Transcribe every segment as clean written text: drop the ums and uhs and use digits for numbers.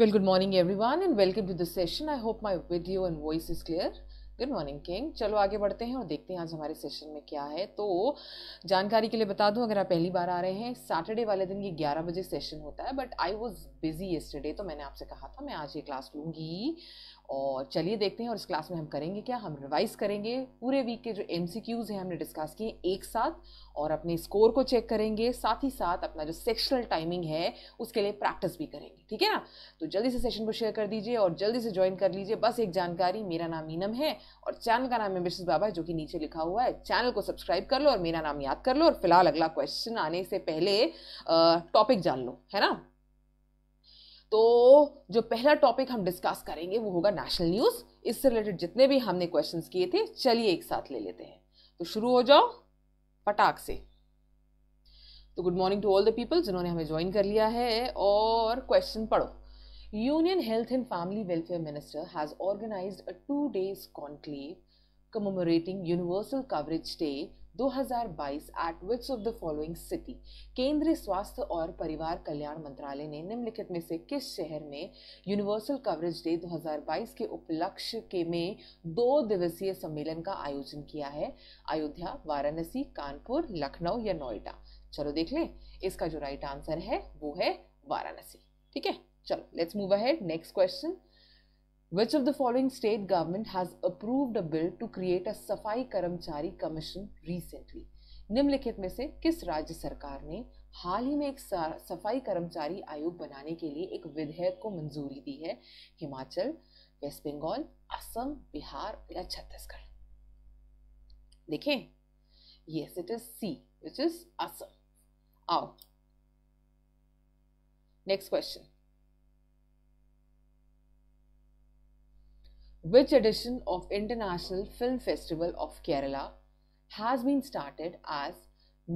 Well, good morning everyone and welcome to this session. I hope my video and voice is clear. Good morning king. चलो आगे बढ़ते हैं और देखते हैं आज हमारे सेशन में क्या है. तो जानकारी के लिए बता दूं, अगर आप पहली बार आ रहे हैं, सैटरडे वाले दिन ये 11 बजे सेशन होता है, but I was busy yesterday, तो मैंने आपसे कहा था मैं आज ये क्लास लूँगी. और चलिए देखते हैं, और इस क्लास में हम करेंगे क्या, हम रिवाइज करेंगे पूरे वीक के जो MCQs हैं हमने डिस्कस किए एक साथ, और अपने स्कोर को चेक करेंगे, साथ ही साथ अपना जो सेक्शनल टाइमिंग है उसके लिए प्रैक्टिस भी करेंगे. ठीक है ना, तो जल्दी से सेशन को शेयर कर दीजिए और जल्दी से ज्वाइन कर लीजिए. बस एक जानकारी, मेरा नाम इनम है और चैनल का नाम एम्बिशियस बाबा है, जो कि नीचे लिखा हुआ है. चैनल को सब्सक्राइब कर लो और मेरा नाम याद कर लो, और फिलहाल अगला क्वेश्चन आने से पहले टॉपिक जान लो, है ना. तो जो पहला टॉपिक हम डिस्कस करेंगे वो होगा नेशनल न्यूज़. इससे रिलेटेड जितने भी हमने क्वेश्चंस किए थे, चलिए एक साथ ले लेते हैं. तो शुरू हो जाओ फटाक से. तो good morning to all the people जिन्होंने हमें ज्वाइन कर लिया है, और क्वेश्चन पढ़ो. Union Health and Family Welfare Minister has organized a 2-day conclave commemorating Universal Coverage Day 2022 at which of the following city. केंद्रीय स्वास्थ्य और परिवार कल्याण मंत्रालय ने निम्नलिखित में से किस शहर में यूनिवर्सल कवरेज डे 2022 के उपलक्ष्य के में 2 दिवसीय सम्मेलन का आयोजन किया है. अयोध्या, वाराणसी, कानपुर, लखनऊ या नोएडा. चलो देख लें, इसका जो राइट आंसर है वो है वाराणसी. ठीक है, चलो let's move ahead. Next question. Which of the following state government has approved a bill to create a सफाई कर्मचारी कमीशन रिसेंटली. निम्नलिखित में से किस राज्य सरकार ने हाल ही में एक सफाई कर्मचारी आयोग बनाने के लिए एक विधेयक को मंजूरी दी है. हिमाचल, वेस्ट बंगाल, असम, बिहार या छत्तीसगढ़. देखें, yes it is C, which is Assam. आओ next question. Which edition of International Film Festival of Kerala has been started as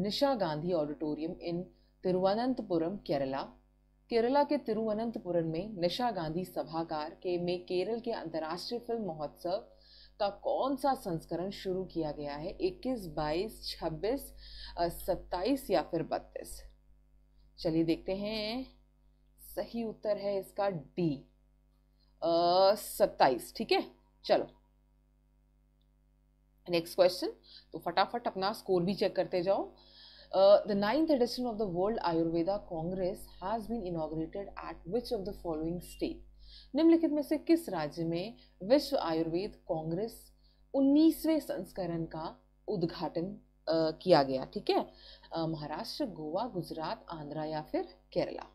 Nisha Gandhi Auditorium in Thiruvananthapuram, Kerala. Kerala के तिरुवनंतपुरम में निशा गांधी सभागार के में केरल के अंतर्राष्ट्रीय फिल्म महोत्सव का कौन सा संस्करण शुरू किया गया है. 21, 22, 26, 27 या फिर 32. चलिए देखते हैं. सही उत्तर है इसका डी, 27. ठीक है, चलो नेक्स्ट क्वेश्चन. तो फटाफट अपना स्कोर भी चेक करते जाओ. The 9th edition of the world Ayurveda congress has been inaugurated at which of the following state. निम्नलिखित में से किस राज्य में विश्व आयुर्वेद कांग्रेस 19वें संस्करण का उद्घाटन किया गया. ठीक है, महाराष्ट्र, गोवा, गुजरात, आंध्रा या फिर केरला.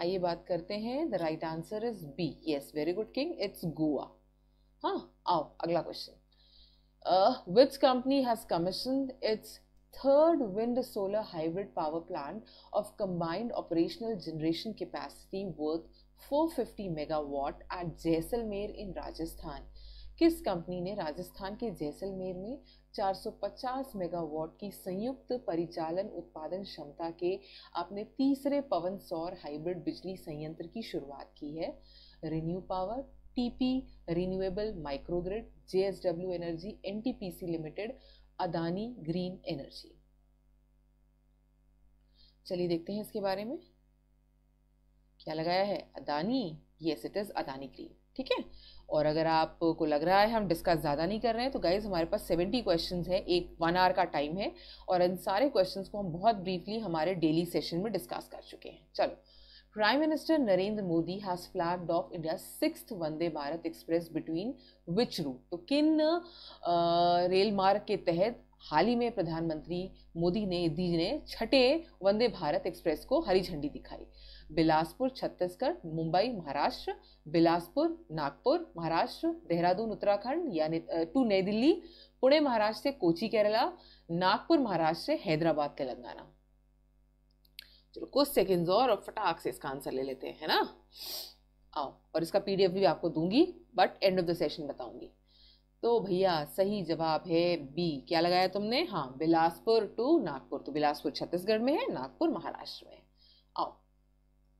आइए बात करते हैं. The right answer is B. Yes, very good king, it's Goa. हाँ, आओ अगला question. Which company has commissioned its 3rd wind solar hybrid power plant of combined operational generation capacity worth 450 megawatt at Jaisalmer in Rajasthan. किस company ने राजस्थान के जैसलमेर में 450 megawatt की संयुक्त परिचालन उत्पादन क्षमता के अपने तीसरे पवन सौर हाइब्रिड बिजली संयंत्र की शुरुआत की है. Renew power, TP renewable microgrid, JSW energy, NTPC limited, Adani green energy. चलिए देखते हैं इसके बारे में क्या लगाया है. Adani, yes it is Adani green. ठीक है, और अगर आपको लग रहा है हम डिस्कस ज़्यादा नहीं कर रहे हैं, तो गाइज हमारे पास 70 क्वेश्चंस हैं, एक 1 आवर का टाइम है, और इन सारे क्वेश्चंस को हम बहुत ब्रीफली हमारे डेली सेशन में डिस्कस कर चुके हैं. चलो, prime minister Narendra Modi has flagged off India 6th Vande Bharat express between which route. तो किन रेल मार्ग के तहत हाल ही में प्रधानमंत्री मोदी ने 6ठे वंदे भारत एक्सप्रेस को हरी झंडी दिखाई. बिलासपुर छत्तीसगढ़, मुंबई महाराष्ट्र, बिलासपुर नागपुर महाराष्ट्र, देहरादून उत्तराखंड या टू नई दिल्ली, पुणे महाराष्ट्र से कोची केरला, नागपुर महाराष्ट्र से हैदराबाद तेलंगाना. चलो कुछ सेकंड्स और फटाक से इसका आंसर ले लेते हैं, है ना. आओ, और इसका PDF भी आपको दूंगी, but end of the session बताऊंगी. तो भैया सही जवाब है बी. क्या लगाया तुमने? हाँ, बिलासपुर टू नागपुर. तो बिलासपुर छत्तीसगढ़ में है, नागपुर महाराष्ट्र में. आओ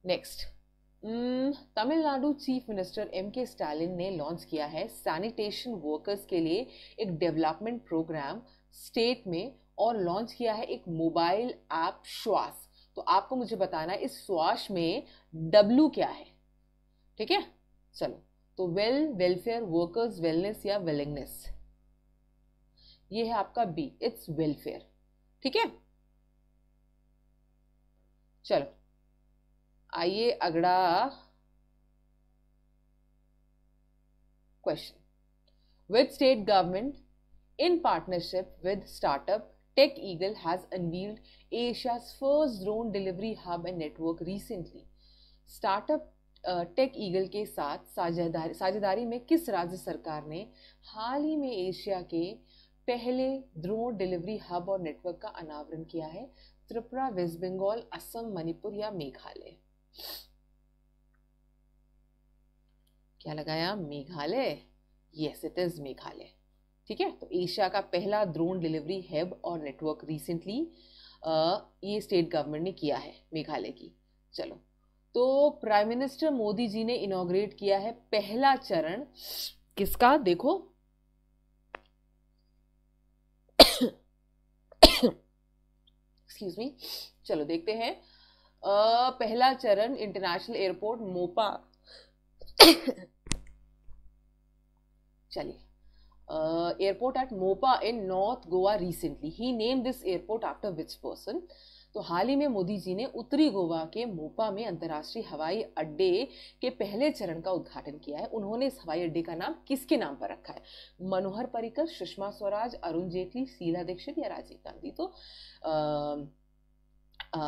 next. Tamil Nadu chief minister MK Stalin ने लॉन्च किया है सैनिटेशन वर्कर्स के लिए एक डेवलपमेंट प्रोग्राम स्टेट में, और लॉन्च किया है एक मोबाइल ऐप श्वास. तो आपको मुझे बताना है इस श्वास में W क्या है. ठीक है। चलो तो वेल, वेलफेयर, वर्कर्स वेलनेस या वेलिंगनेस, ये है आपका बी, इट्स वेलफेयर। ठीक है, चलो आइए अगला question. Which state government in partnership with startup Tech Eagle has unveiled Asia's first drone delivery hub and network recently? Startup Tech Eagle के साथ साझेदारी में किस राज्य सरकार ने हाल ही में एशिया के पहले ड्रोन डिलीवरी हब और नेटवर्क का अनावरण किया है? त्रिपुरा, वेस्ट बंगाल, असम, मणिपुर या मेघालय? क्या लगाया? Meghalaya. Yes, it is Meghalaya. ठीक है, तो एशिया का पहला ड्रोन डिलीवरी हब और नेटवर्क रिसेंटली ये स्टेट गवर्नमेंट ने किया है, मेघालय की। चलो तो प्राइम मिनिस्टर मोदी जी ने इनॉग्रेट किया है पहला चरण किसका? देखो एक्सक्यूज मी। चलो देखते हैं पहला चरण इंटरनेशनल एयरपोर्ट मोपा। चलिए, airport at Mopa in north Goa recently, he named this airport after which person? तो हाल ही में मोदी जी ने उत्तरी गोवा के मोपा में अंतर्राष्ट्रीय हवाई अड्डे के पहले चरण का उद्घाटन किया है। उन्होंने इस हवाई अड्डे का नाम किसके नाम पर रखा है? मनोहर पर्रिकर, सुषमा स्वराज, अरुण जेटली, शीला दीक्षित या राजीव गांधी? तो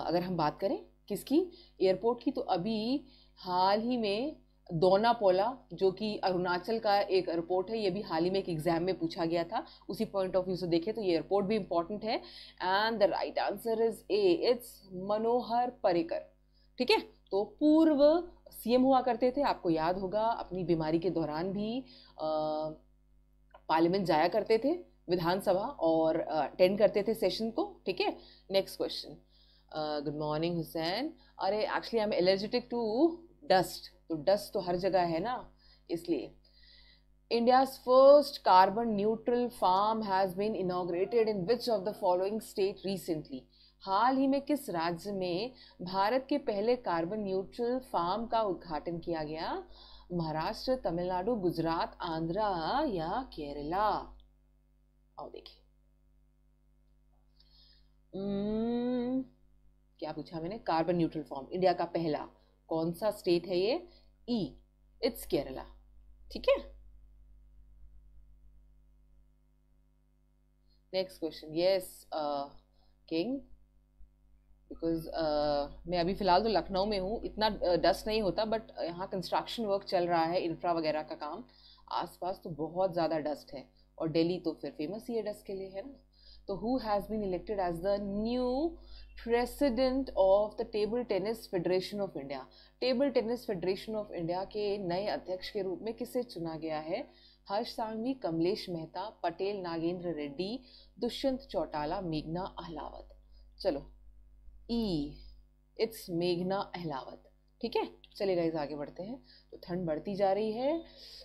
अगर हम बात करें किसकी एयरपोर्ट की, तो अभी हाल ही में दोनापोला, जो कि अरुणाचल का एक एयरपोर्ट है, ये भी हाल ही में एक एग्जाम में पूछा गया था। उसी पॉइंट ऑफ व्यू से देखें तो ये एयरपोर्ट भी इम्पोर्टेंट है। And the right answer is A, it's Manohar Parrikar. ठीक है, तो पूर्व सीएम हुआ करते थे, आपको याद होगा, अपनी बीमारी के दौरान भी पार्लियामेंट जाया करते थे, विधानसभा, और अटेंड करते थे सेशन को। ठीक है, next question. Good morning Hussain. अरे actually I am allergetic to dust, तो डस्ट तो हर जगह है ना, इसलिए। India's first carbon neutral farm has been inaugurated in which of the following state recently? हाल ही में किस राज्य में भारत के पहले कार्बन न्यूट्रल फार्म का उद्घाटन किया गया? महाराष्ट्र, तमिलनाडु, गुजरात, आंध्रा या केरला? आओ देखिए क्या पूछा मैंने। कार्बन न्यूट्रल फार्म इंडिया का पहला कौन सा स्टेट है ये? E, it's Kerala. ठीक है, next question. Yes king, because मैं अभी फिलहाल तो लखनऊ में हूँ, इतना डस्ट नहीं होता, बट यहाँ कंस्ट्रक्शन वर्क चल रहा है, इंफ्रा वगैरह का काम आसपास, तो बहुत ज़्यादा डस्ट है, और दिल्ली तो फिर फेमस ही है डस्ट के लिए, है ना। तो who has been elected as the new president of the table tennis federation of India? Table tennis federation of India के नए अध्यक्ष के रूप में किसे चुना गया है? हर्ष सांघवी, कमलेश मेहता, पटेल नागेंद्र रेड्डी, दुष्यंत चौटाला, मेघना अहलावत? चलो ई, इट्स मेघना अहलावत। ठीक है, चलिए गाइस आगे बढ़ते हैं। तो ठंड बढ़ती जा रही है,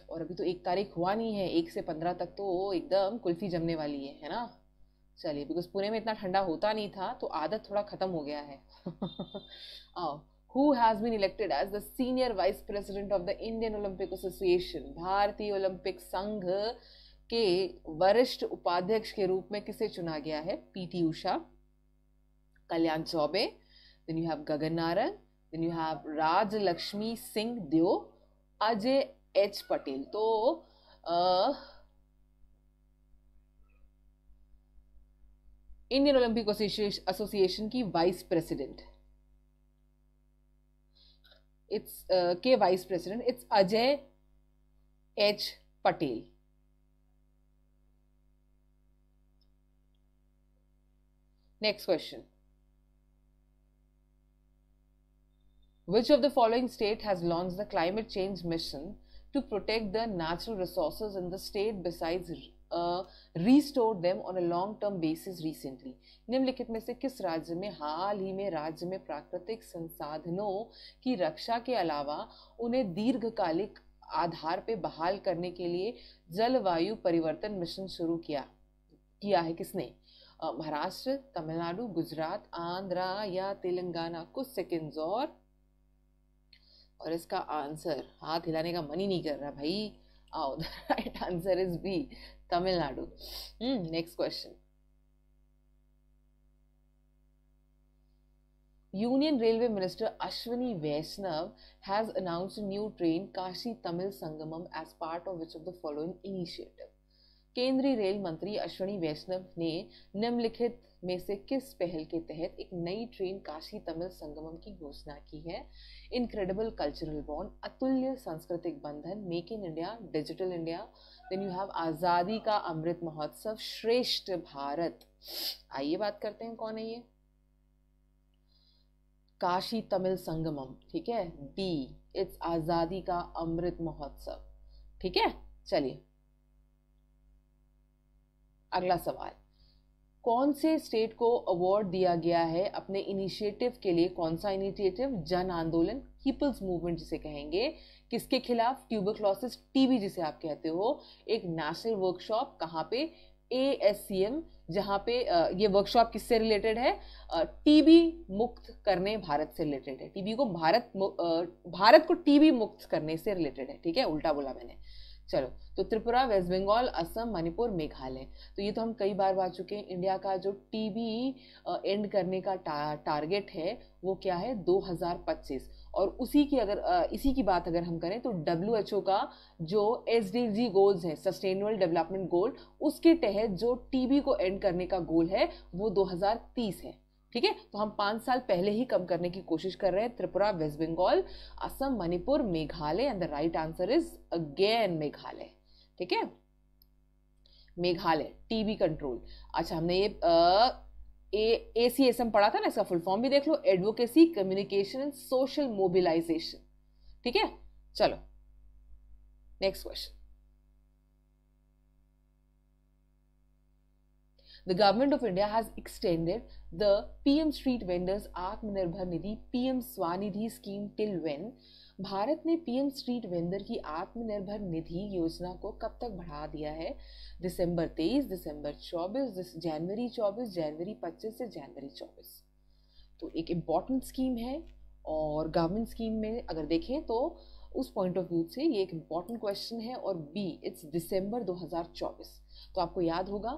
और अभी तो 1 तारीख हुआ नहीं है, 1 से 15 तक तो एकदम कुल्फी जमने वाली है ना। चलिए, बिकॉज पुणे में इतना ठंडा होता नहीं था, तो आदत थोड़ा ख़त्म हो गया है। आओ, who has been elected as the senior vice president of the Indian Olympic association? भारतीय ओलंपिक संघ के वरिष्ठ उपाध्यक्ष के रूप में किसे चुना गया है? PT Usha, Kalyan Chaubey, then you have Gagan Narang, then you have Raj Lakshmi Singh Deo, Ajay H Patel. तो इंडियन ओलंपिक एसोसिएशन की वाइस प्रेसिडेंट, इट्स के vice president, it's Ajay H Patel. Next question. Which of the following state has launched the climate change mission to protect the natural resources in the state besides restore them on a long-term basis recently? निम्नलिखित में से किस राज्य में हाल ही में राज्य में प्राकृतिक संसाधनों की रक्षा के अलावा उन्हें दीर्घकालिक आधार पर बहाल करने के लिए जलवायु परिवर्तन मिशन शुरू किया है? किसने? महाराष्ट्र, तमिलनाडु, गुजरात, आंध्रा या तेलंगाना? कुछ सेकेंड्स और और इसका आंसर, हाथ हिलाने का मन ही नहीं कर रहा भाई, आओ the right answer is B, Tamil Nadu. Next question. Union Railway Minister Ashwini Vaishnav has announced a new train Kashi Tamil Sangamam as part of which of the following initiative? केंद्रीय रेल मंत्री अश्विनी वैष्णव ने निम्नलिखित में से किस पहल के तहत एक नई ट्रेन काशी तमिल संगमम की घोषणा की है? इनक्रेडिबल कल्चरल बॉन्ड, अतुल्य सांस्कृतिक बंधन, make in India, digital India, then you have Azadi ka Amrit Mahotsav, श्रेष्ठ भारत। आइए बात करते हैं कौन है ये काशी तमिल संगमम, ठीक है, बी इट्स आज़ादी का अमृत महोत्सव, ठीक है। चलिए अगला सवाल, कौन से स्टेट को अवार्ड दिया गया है अपने इनिशिएटिव के लिए? कौन सा इनिशिएटिव? जन आंदोलन, पीपल्स मूवमेंट जिसे कहेंगे, किसके खिलाफ? ट्यूबरक्लोसिस, टीबी जिसे आप कहते हो। एक नेशनल वर्कशॉप कहाँ पे? ASCM, जहाँ पे ये वर्कशॉप किससे रिलेटेड है? टीबी मुक्त करने भारत से रिलेटेड है, टीबी को भारत को टीबी मुक्त करने से रिलेटेड है, ठीक है, उल्टा बोला मैंने। चलो, तो त्रिपुरा, वेस्ट बंगाल, असम, मणिपुर, मेघालय, तो ये तो हम कई बार बात चुके हैं। इंडिया का जो टीबी एंड करने का टारगेट है वो क्या है? 2025। और उसी की अगर इसी की बात अगर हम करें तो WHO का जो SDG गोल्स है, सस्टेनेबल डेवलपमेंट गोल, उसके तहत जो टीबी को एंड करने का गोल है वो 2030 है, ठीक है। तो हम 5 साल पहले ही कम करने की कोशिश कर रहे हैं। Tripura, waste Bengal, Assam, Manipur, Meghalaya, and the right answer is again Meghalaya, ठीक है, मेघालय, टीबी कंट्रोल। अच्छा, हमने ये ACSM पढ़ा था ना, इसका फुल फॉर्म भी देख लो, advocacy, communication and social mobilisation, ठीक है। चलो next question. The government of India has extended the PM Street Vendors Atmanirbhar Nidhi PM Swanidhi scheme till when? Bharat ने PM Street Vendor की आत्मनिर्भर निधि योजना को कब तक बढ़ा दिया है? दिसंबर 23, दिसंबर 24, जनवरी 24, जनवरी 25 से जनवरी 24। तो एक इम्पॉर्टेंट स्कीम है और गवर्नमेंट स्कीम में अगर देखें तो उस पॉइंट ऑफ व्यू से ये एक इम्पॉर्टेंट क्वेश्चन है, और बी इट्स दिसंबर 2024। तो आपको याद होगा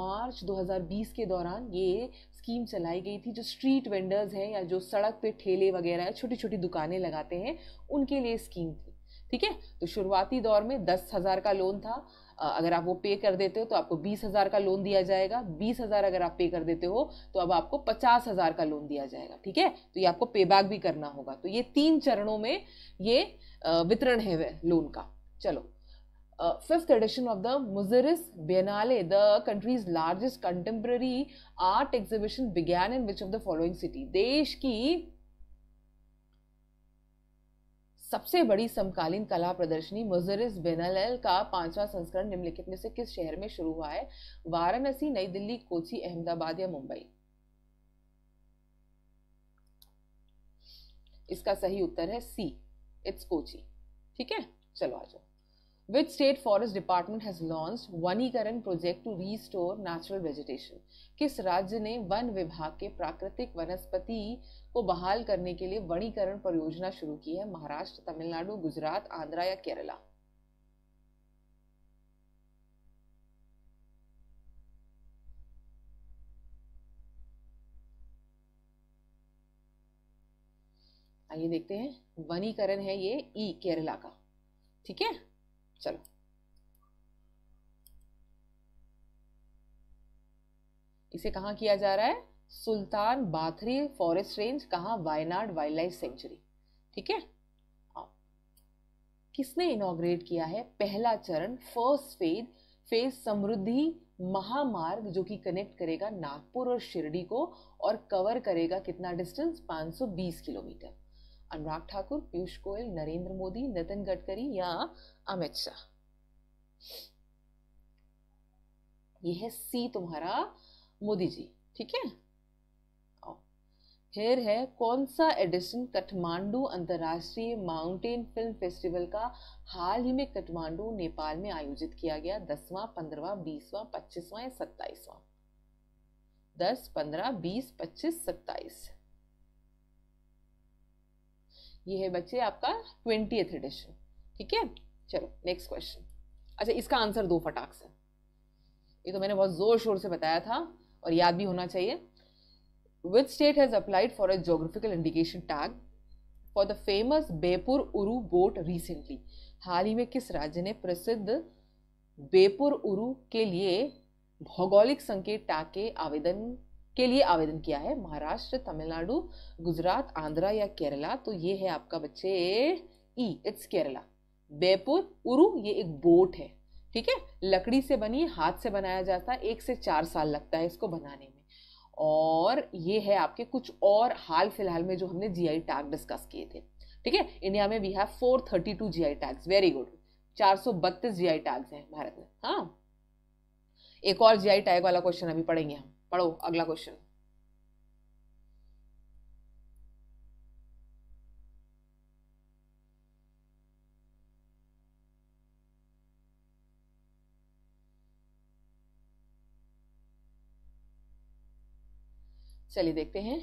मार्च 2020 के दौरान ये स्कीम चलाई गई थी। जो स्ट्रीट वेंडर्स हैं या जो सड़क पे ठेले वगैरह छोटी छोटी दुकानें लगाते हैं उनके लिए स्कीम थी, ठीक है। तो शुरुआती दौर में 10,000 का लोन था, अगर आप वो पे कर देते हो तो आपको 20,000 का लोन दिया जाएगा, 20,000 अगर आप पे कर देते हो तो अब आपको 50,000 का लोन दिया जाएगा, ठीक है। तो ये आपको पे बैक भी करना होगा। तो ये 3 चरणों में ये वितरण है लोन का। चलो, 5th edition of the Mujeris Biennale, the country's largest contemporary art exhibition, began in which of the following city? देश की सबसे बड़ी समकालीन कला प्रदर्शनी मुजेरिस बिएनाले का 5वां संस्करण निम्नलिखित में से किस शहर में शुरू हुआ है? वाराणसी, नई दिल्ली, कोची, अहमदाबाद या मुंबई। इसका सही उत्तर है सी इट्स कोची, ठीक है। चलो आ जाओ। Which state forest department has launched वनीकरण project to restore natural vegetation? किस राज्य ने वन विभाग के प्राकृतिक वनस्पति को बहाल करने के लिए वनीकरण परियोजना शुरू की है? महाराष्ट्र, तमिलनाडु, गुजरात, आंध्रा या केरला। आइए देखते हैं, वनीकरण है ये ई केरला का, ठीक है। चलो, इसे कहाँ किया जा रहा है? सुल्तान बाथरी फॉरेस्ट रेंज, कहाँ? वायनाड वाइल्ड लाइफ सेंचुरी, ठीक है। किसने इनॉग्रेट किया है पहला चरण, फर्स्ट फेज समृद्धि महामार्ग, जो कि कनेक्ट करेगा नागपुर और शिरडी को और कवर करेगा कितना डिस्टेंस? 520 किलोमीटर। अनुराग ठाकुर, पीयूष गोयल, नरेंद्र मोदी, नितिन गडकरी या अमित शाह। यह है सी तुम्हारा मोदी जी, ठीक है। फिर है, कौन सा एडिशन काठमांडू अंतर्राष्ट्रीय माउंटेन फिल्म फेस्टिवल का हाल ही में काठमांडू नेपाल में आयोजित किया गया? 10वां, 15वां, 20वां, 25वां या 27वां? 10, 15, 20, 25, 27। ये है बच्चे आपका 20th एडिशन। ठीक है, चलो नेक्स्ट क्वेश्चन। अच्छा, इसका आंसर दो फटाक से, ये तो मैंने बहुत जोर शोर से बताया था और याद भी होना चाहिए। Which state has applied for a geographical indication tag for the famous Beypore उरु boat recently? हाल ही में किस राज्य ने प्रसिद्ध बेपुर उरु के लिए भौगोलिक संकेत टैग के आवेदन के लिए आवेदन किया है? महाराष्ट्र, तमिलनाडु, गुजरात, आंध्रा या केरला? तो ये है आपका बच्चे ई, इट्स केरला। बेपुर उरु ये एक बोट है, ठीक है, लकड़ी से बनी, हाथ से बनाया जाता है, 1 से 4 साल लगता है इसको बनाने में। और ये है आपके कुछ और हाल फिलहाल में जो हमने जीआई टैग डिस्कस किए थे। ठीक है, इंडिया में we have 432 GI tags, very good, 432 GI tags हैं भारत में। हाँ, एक और जीआई टैग वाला क्वेश्चन अभी पढ़ेंगे हम, पढ़ो अगला क्वेश्चन। चलिए देखते हैं।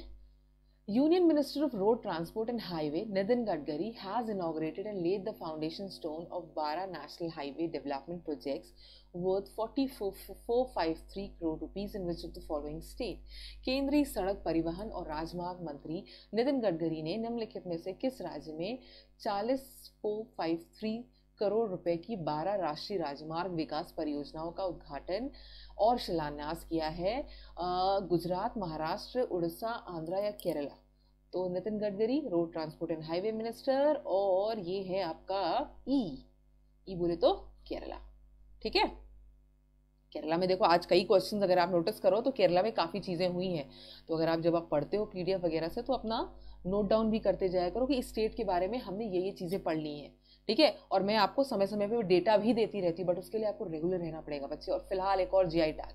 Union minister of road transport and highway Nitin Gadkari has inaugurated and laid the foundation stone of 12 national highway development projects worth 44,453 crore rupees in which of the following state? केंद्रीय सड़क परिवहन और राजमार्ग मंत्री नितिन गडकरी ने निम्नलिखित में से किस राज्य में 40,453 करोड़ रुपए की 12 राष्ट्रीय राजमार्ग विकास परियोजनाओं का उद्घाटन और शिलान्यास किया है? गुजरात, महाराष्ट्र, उड़ीसा, आंध्रा या केरला? तो Nitin Gadkari road transport and highway minister, और ये है आपका ई, ई बोले तो केरला। ठीक है, केरला में देखो आज कई क्वेश्चंस अगर आप नोटिस करो तो केरला में काफ़ी चीज़ें हुई हैं, तो अगर आप जब आप पढ़ते हो PDF वगैरह से तो अपना नोट डाउन भी करते जाया करो कि इस स्टेट के बारे में हमने ये चीज़ें पढ़ ली हैं। ठीक है, और मैं आपको समय समय पे डेटा भी देती रहती, बट उसके लिए आपको रेगुलर रहना पड़ेगा बच्चे। और फिलहाल एक और जीआई टैग,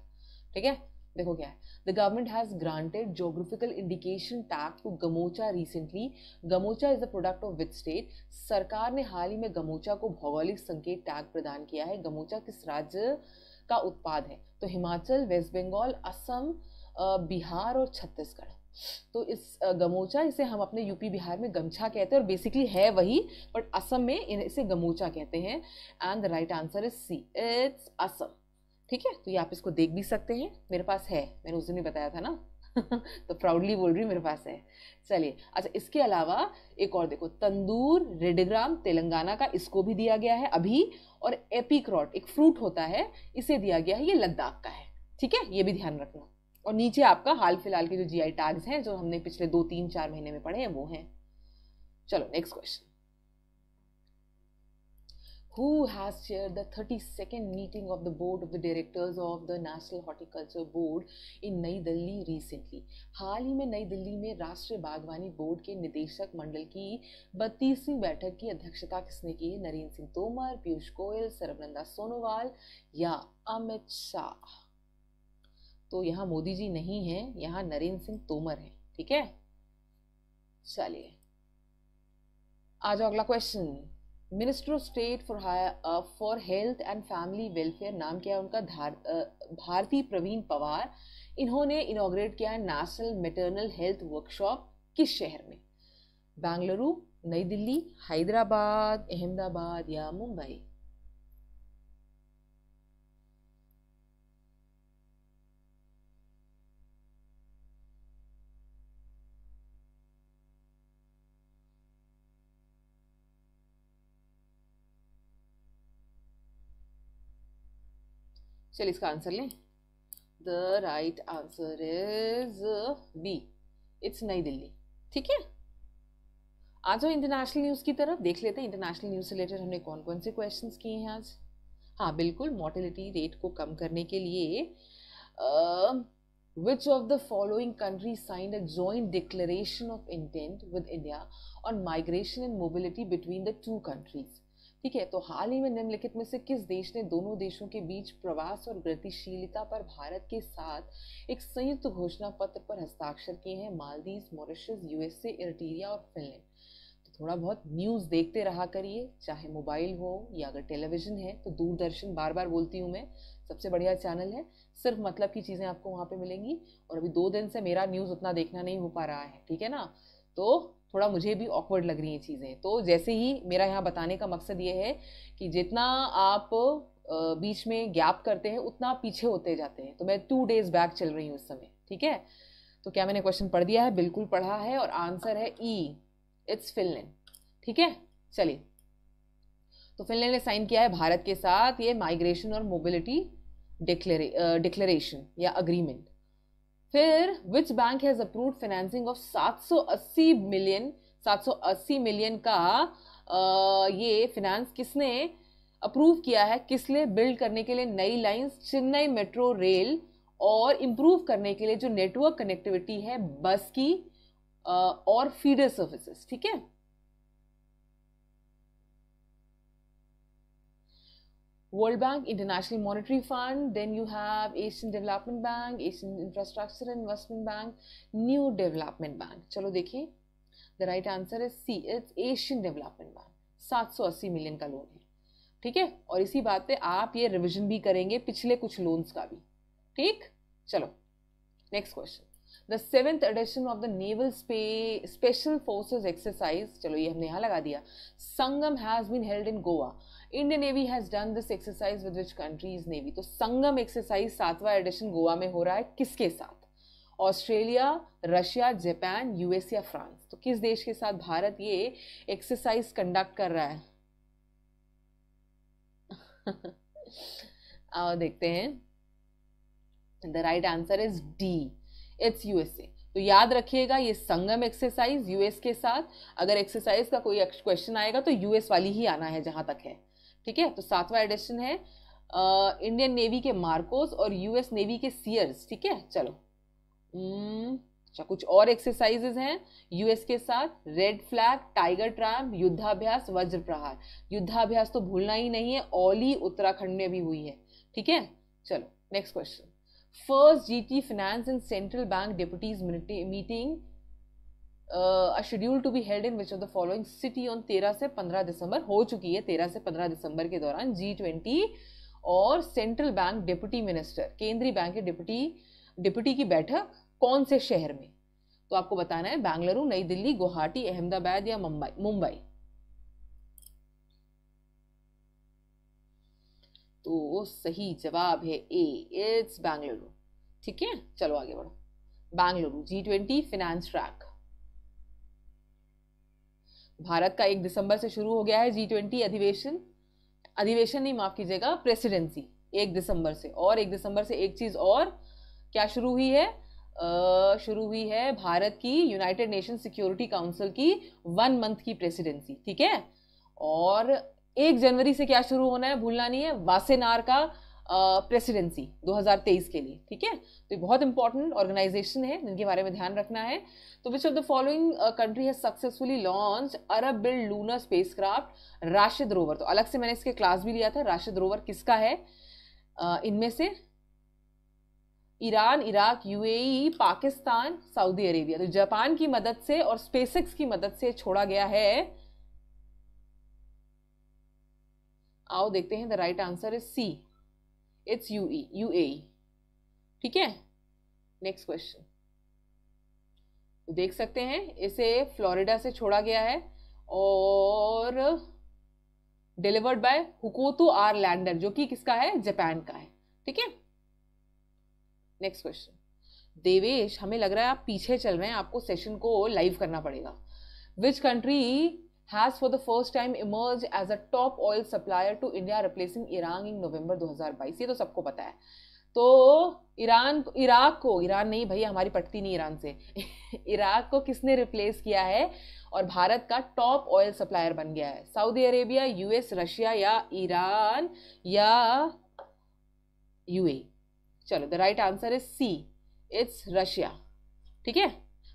ठीक है, देखो क्या है। The government has granted geographical indication tag to gamocha recently. Gamocha is the product of which state? सरकार ने हाल ही में गमोचा को भौगोलिक संकेत टैग प्रदान किया है। गमोचा किस राज्य का उत्पाद है? तो हिमाचल, वेस्ट बंगाल, असम, बिहार और छत्तीसगढ़। तो इस गमोचा, इसे हम अपने यूपी बिहार में गमछा कहते हैं और बेसिकली है वही, बट असम में इसे गमोचा कहते हैं। And the right answer is C, it's Assam. ठीक है, तो ये आप इसको देख भी सकते हैं, मेरे पास है, मैंने उस दिन भी बताया था ना तो प्राउडली बोल रही हूँ, मेरे पास है। चलिए, अच्छा इसके अलावा एक और देखो, तंदूर रेडग्राम तेलंगाना का, इसको भी दिया गया है अभी। और एपीक्रॉट एक फ्रूट होता है, इसे दिया गया है, ये लद्दाख का है। ठीक है, ये भी ध्यान रखना। और नीचे आपका हाल फिलहाल के जो जीआई टैग्स हैं जो हमने पिछले 2, 3, 4 महीने में पढ़े हैं वो हैं। चलो next question. Who has chaired the 32nd meeting of the board of the directors of the National Horticulture Board in नई दिल्ली recently? हाल ही में नई दिल्ली में राष्ट्रीय बागवानी बोर्ड के निदेशक मंडल की 32वीं बैठक की अध्यक्षता किसने की है? नरेंद्र सिंह तोमर, पीयूष गोयल, सर्बानंद सोनोवाल या अमित शाह? तो यहाँ मोदी जी नहीं है, यहाँ नरेंद्र सिंह तोमर है। ठीक है, चलिए आ जाओ अगला question. Minister of state for health and family welfare, नाम क्या है उनका? भारती प्रवीण पवार। इन्होंने इनॉग्रेट किया है नेशनल मैटरनल हेल्थ वर्कशॉप किस शहर में? बेंगलुरु, नई दिल्ली, हैदराबाद, अहमदाबाद या मुंबई? चलिए इसका आंसर लें। The right answer is B, it's New Delhi. ठीक है, आ जाओ इंटरनेशनल न्यूज़ की तरफ, देख लेते हैं इंटरनेशनल न्यूज़ से रिलेटेड हमने कौन कौन से क्वेश्चंस किए हैं आज। हाँ बिल्कुल, मॉर्टेलिटी रेट को कम करने के लिए Which of the following countries signed a joint declaration of intent with India on migration and mobility between the two countries? ठीक है, तो हाल ही में निम्नलिखित में से किस देश ने दोनों देशों के बीच प्रवास और गतिशीलता पर भारत के साथ एक संयुक्त घोषणा पत्र पर हस्ताक्षर किए हैं? मालदीव, मॉरिशस, यूएसए, इरिट्रिया और फिनलैंड? तो थोड़ा बहुत न्यूज़ देखते रहा करिए, चाहे मोबाइल हो या अगर टेलीविजन है तो दूरदर्शन, बार बार बोलती हूँ मैं, सबसे बढ़िया चैनल है, सिर्फ मतलब की चीज़ें आपको वहाँ पर मिलेंगी। और अभी 2 दिन से मेरा न्यूज़ उतना देखना नहीं हो पा रहा है, ठीक है ना, तो थोड़ा मुझे भी ऑकवर्ड लग रही हैं चीज़ें। तो जैसे ही मेरा यहाँ बताने का मकसद ये है कि जितना आप बीच में गैप करते हैं उतना पीछे होते जाते हैं। तो मैं 2 days बैक चल रही हूँ उस समय, ठीक है। तो क्या मैंने क्वेश्चन पढ़ दिया है? बिल्कुल पढ़ा है और आंसर है ई, इट्स फिनलैंड, ठीक है। चलिए, तो फिनलैंड ने साइन किया है भारत के साथ ये माइग्रेशन और मोबिलिटी डिक्लेरेशन या अग्रीमेंट। फिर which bank has approved financing of 780 million का ये फिनेंस किसने अप्रूव किया है, किस लिए? बिल्ड करने के लिए नई लाइंस, चेन्नई मेट्रो रेल और इम्प्रूव करने के लिए जो नेटवर्क कनेक्टिविटी है बस की और फीडर सर्विसेज, ठीक है। World bank, international monetary fund, then you have Asian development bank, Asian infrastructure investment bank, new development bank. चलो देखिए, द राइट आंसर है C, it's Asian development Bank. 780 million का लोन है, ठीक है। और इसी बात पे आप ये रिविजन भी करेंगे पिछले कुछ लोन्स का भी, ठीक। चलो next question, the 7th edition of the naval special forces exercise, चलो ये हमने यहाँ लगा दिया, Sangam has been held in Goa, Indian navy has done this exercise with which countries navy. तो संगम एक्सरसाइज 7वां एडिशन गोवा में हो रहा है, किसके साथ? ऑस्ट्रेलिया, रशिया, जापान, यूएस या फ्रांस। तो किस देश के साथ भारत ये एक्सरसाइज कंडक्ट कर रहा है? आओ देखते हैं, the right answer is D, it's USA. तो याद रखिएगा ये संगम एक्सरसाइज यूएस के साथ, अगर एक्सरसाइज का कोई क्वेश्चन आएगा तो यूएस वाली ही आना है जहां तक है, ठीक है। तो 7वां एडिशन है, इंडियन नेवी के मार्कोस और यूएस नेवी के सियर्स, ठीक है। चलो अच्छा, कुछ और एक्सरसाइजेज हैं यूएस के साथ, रेड फ्लैग, टाइगर ट्रैम्प, युद्धाभ्यास, वज्र प्रहार। युद्धाभ्यास तो भूलना ही नहीं है, ओली उत्तराखंड में भी हुई है, ठीक है। चलो next question, first GT finance and central bank deputies meeting scheduled to be held in which of the following city on 13 से 15 दिसंबर, हो चुकी है 13 से 15 दिसंबर के दौरान। G20 और सेंट्रल बैंक डिप्टी मिनिस्टर, केंद्रीय बैंक के डिप्टी की बैठक कौन से शहर में? तो आपको बताना है बेंगलुरु, नई दिल्ली, गुवाहाटी, अहमदाबाद या मुंबई। तो सही जवाब है ए, इट्स बेंगलुरु, ठीक है। चलो आगे बढ़ो, Bengaluru G20 finance track Bharat का 1 दिसंबर से शुरू हो गया है। G20 अधिवेशन नहीं, माफ कीजिएगा, प्रेसिडेंसी 1 दिसंबर से, और 1 दिसंबर से एक चीज और क्या शुरू हुई है, भारत की यूनाइटेड नेशन सिक्योरिटी काउंसिल की 1 month की प्रेसिडेंसी, ठीक है। और 1 जनवरी से क्या शुरू होना है, भूलना नहीं है, वासेनार का प्रेसिडेंसी 2023 के लिए, ठीक है। तो ये बहुत इंपॉर्टेंट ऑर्गेनाइजेशन है जिनके बारे में ध्यान रखना है। तो which of the following country has successfully launch Arab build lunar spacecraft Rashid rover. तो अलग से मैंने इसके क्लास भी लिया था, राशिद रोवर किसका है? इनमें से Iran, Iraq, UAE, Pakistan, Saudi Arabia. तो जापान की मदद से और स्पेसएक्स की मदद से छोड़ा गया है। आओ देखते हैं, the right answer is C, it's UAE, ठीक है। नेक्स्ट क्वेश्चन, तो देख सकते हैं इसे फ्लोरिडा से छोड़ा गया है और delivered by Hakuto R lander, जो कि किसका है? जापान का है, ठीक है। नेक्स्ट क्वेश्चन, देवेश हमें लग रहा है आप पीछे चल रहे हैं, आपको सेशन को लाइव करना पड़ेगा। Which country has for the first time emerge as a top oil supplier to India replacing Iran in November 2022? ये तो सबको पता है। तो ईराक नहीं भैया, हमारी पटती नहीं ईरान से। इराक को किसने रिप्लेस किया है और भारत का टॉप ऑयल सप्लायर बन गया है? सऊदी अरेबिया, यूएस, रशिया या ईरान या यूएई? चलो, the right answer is C, it's Russia, ठीक है।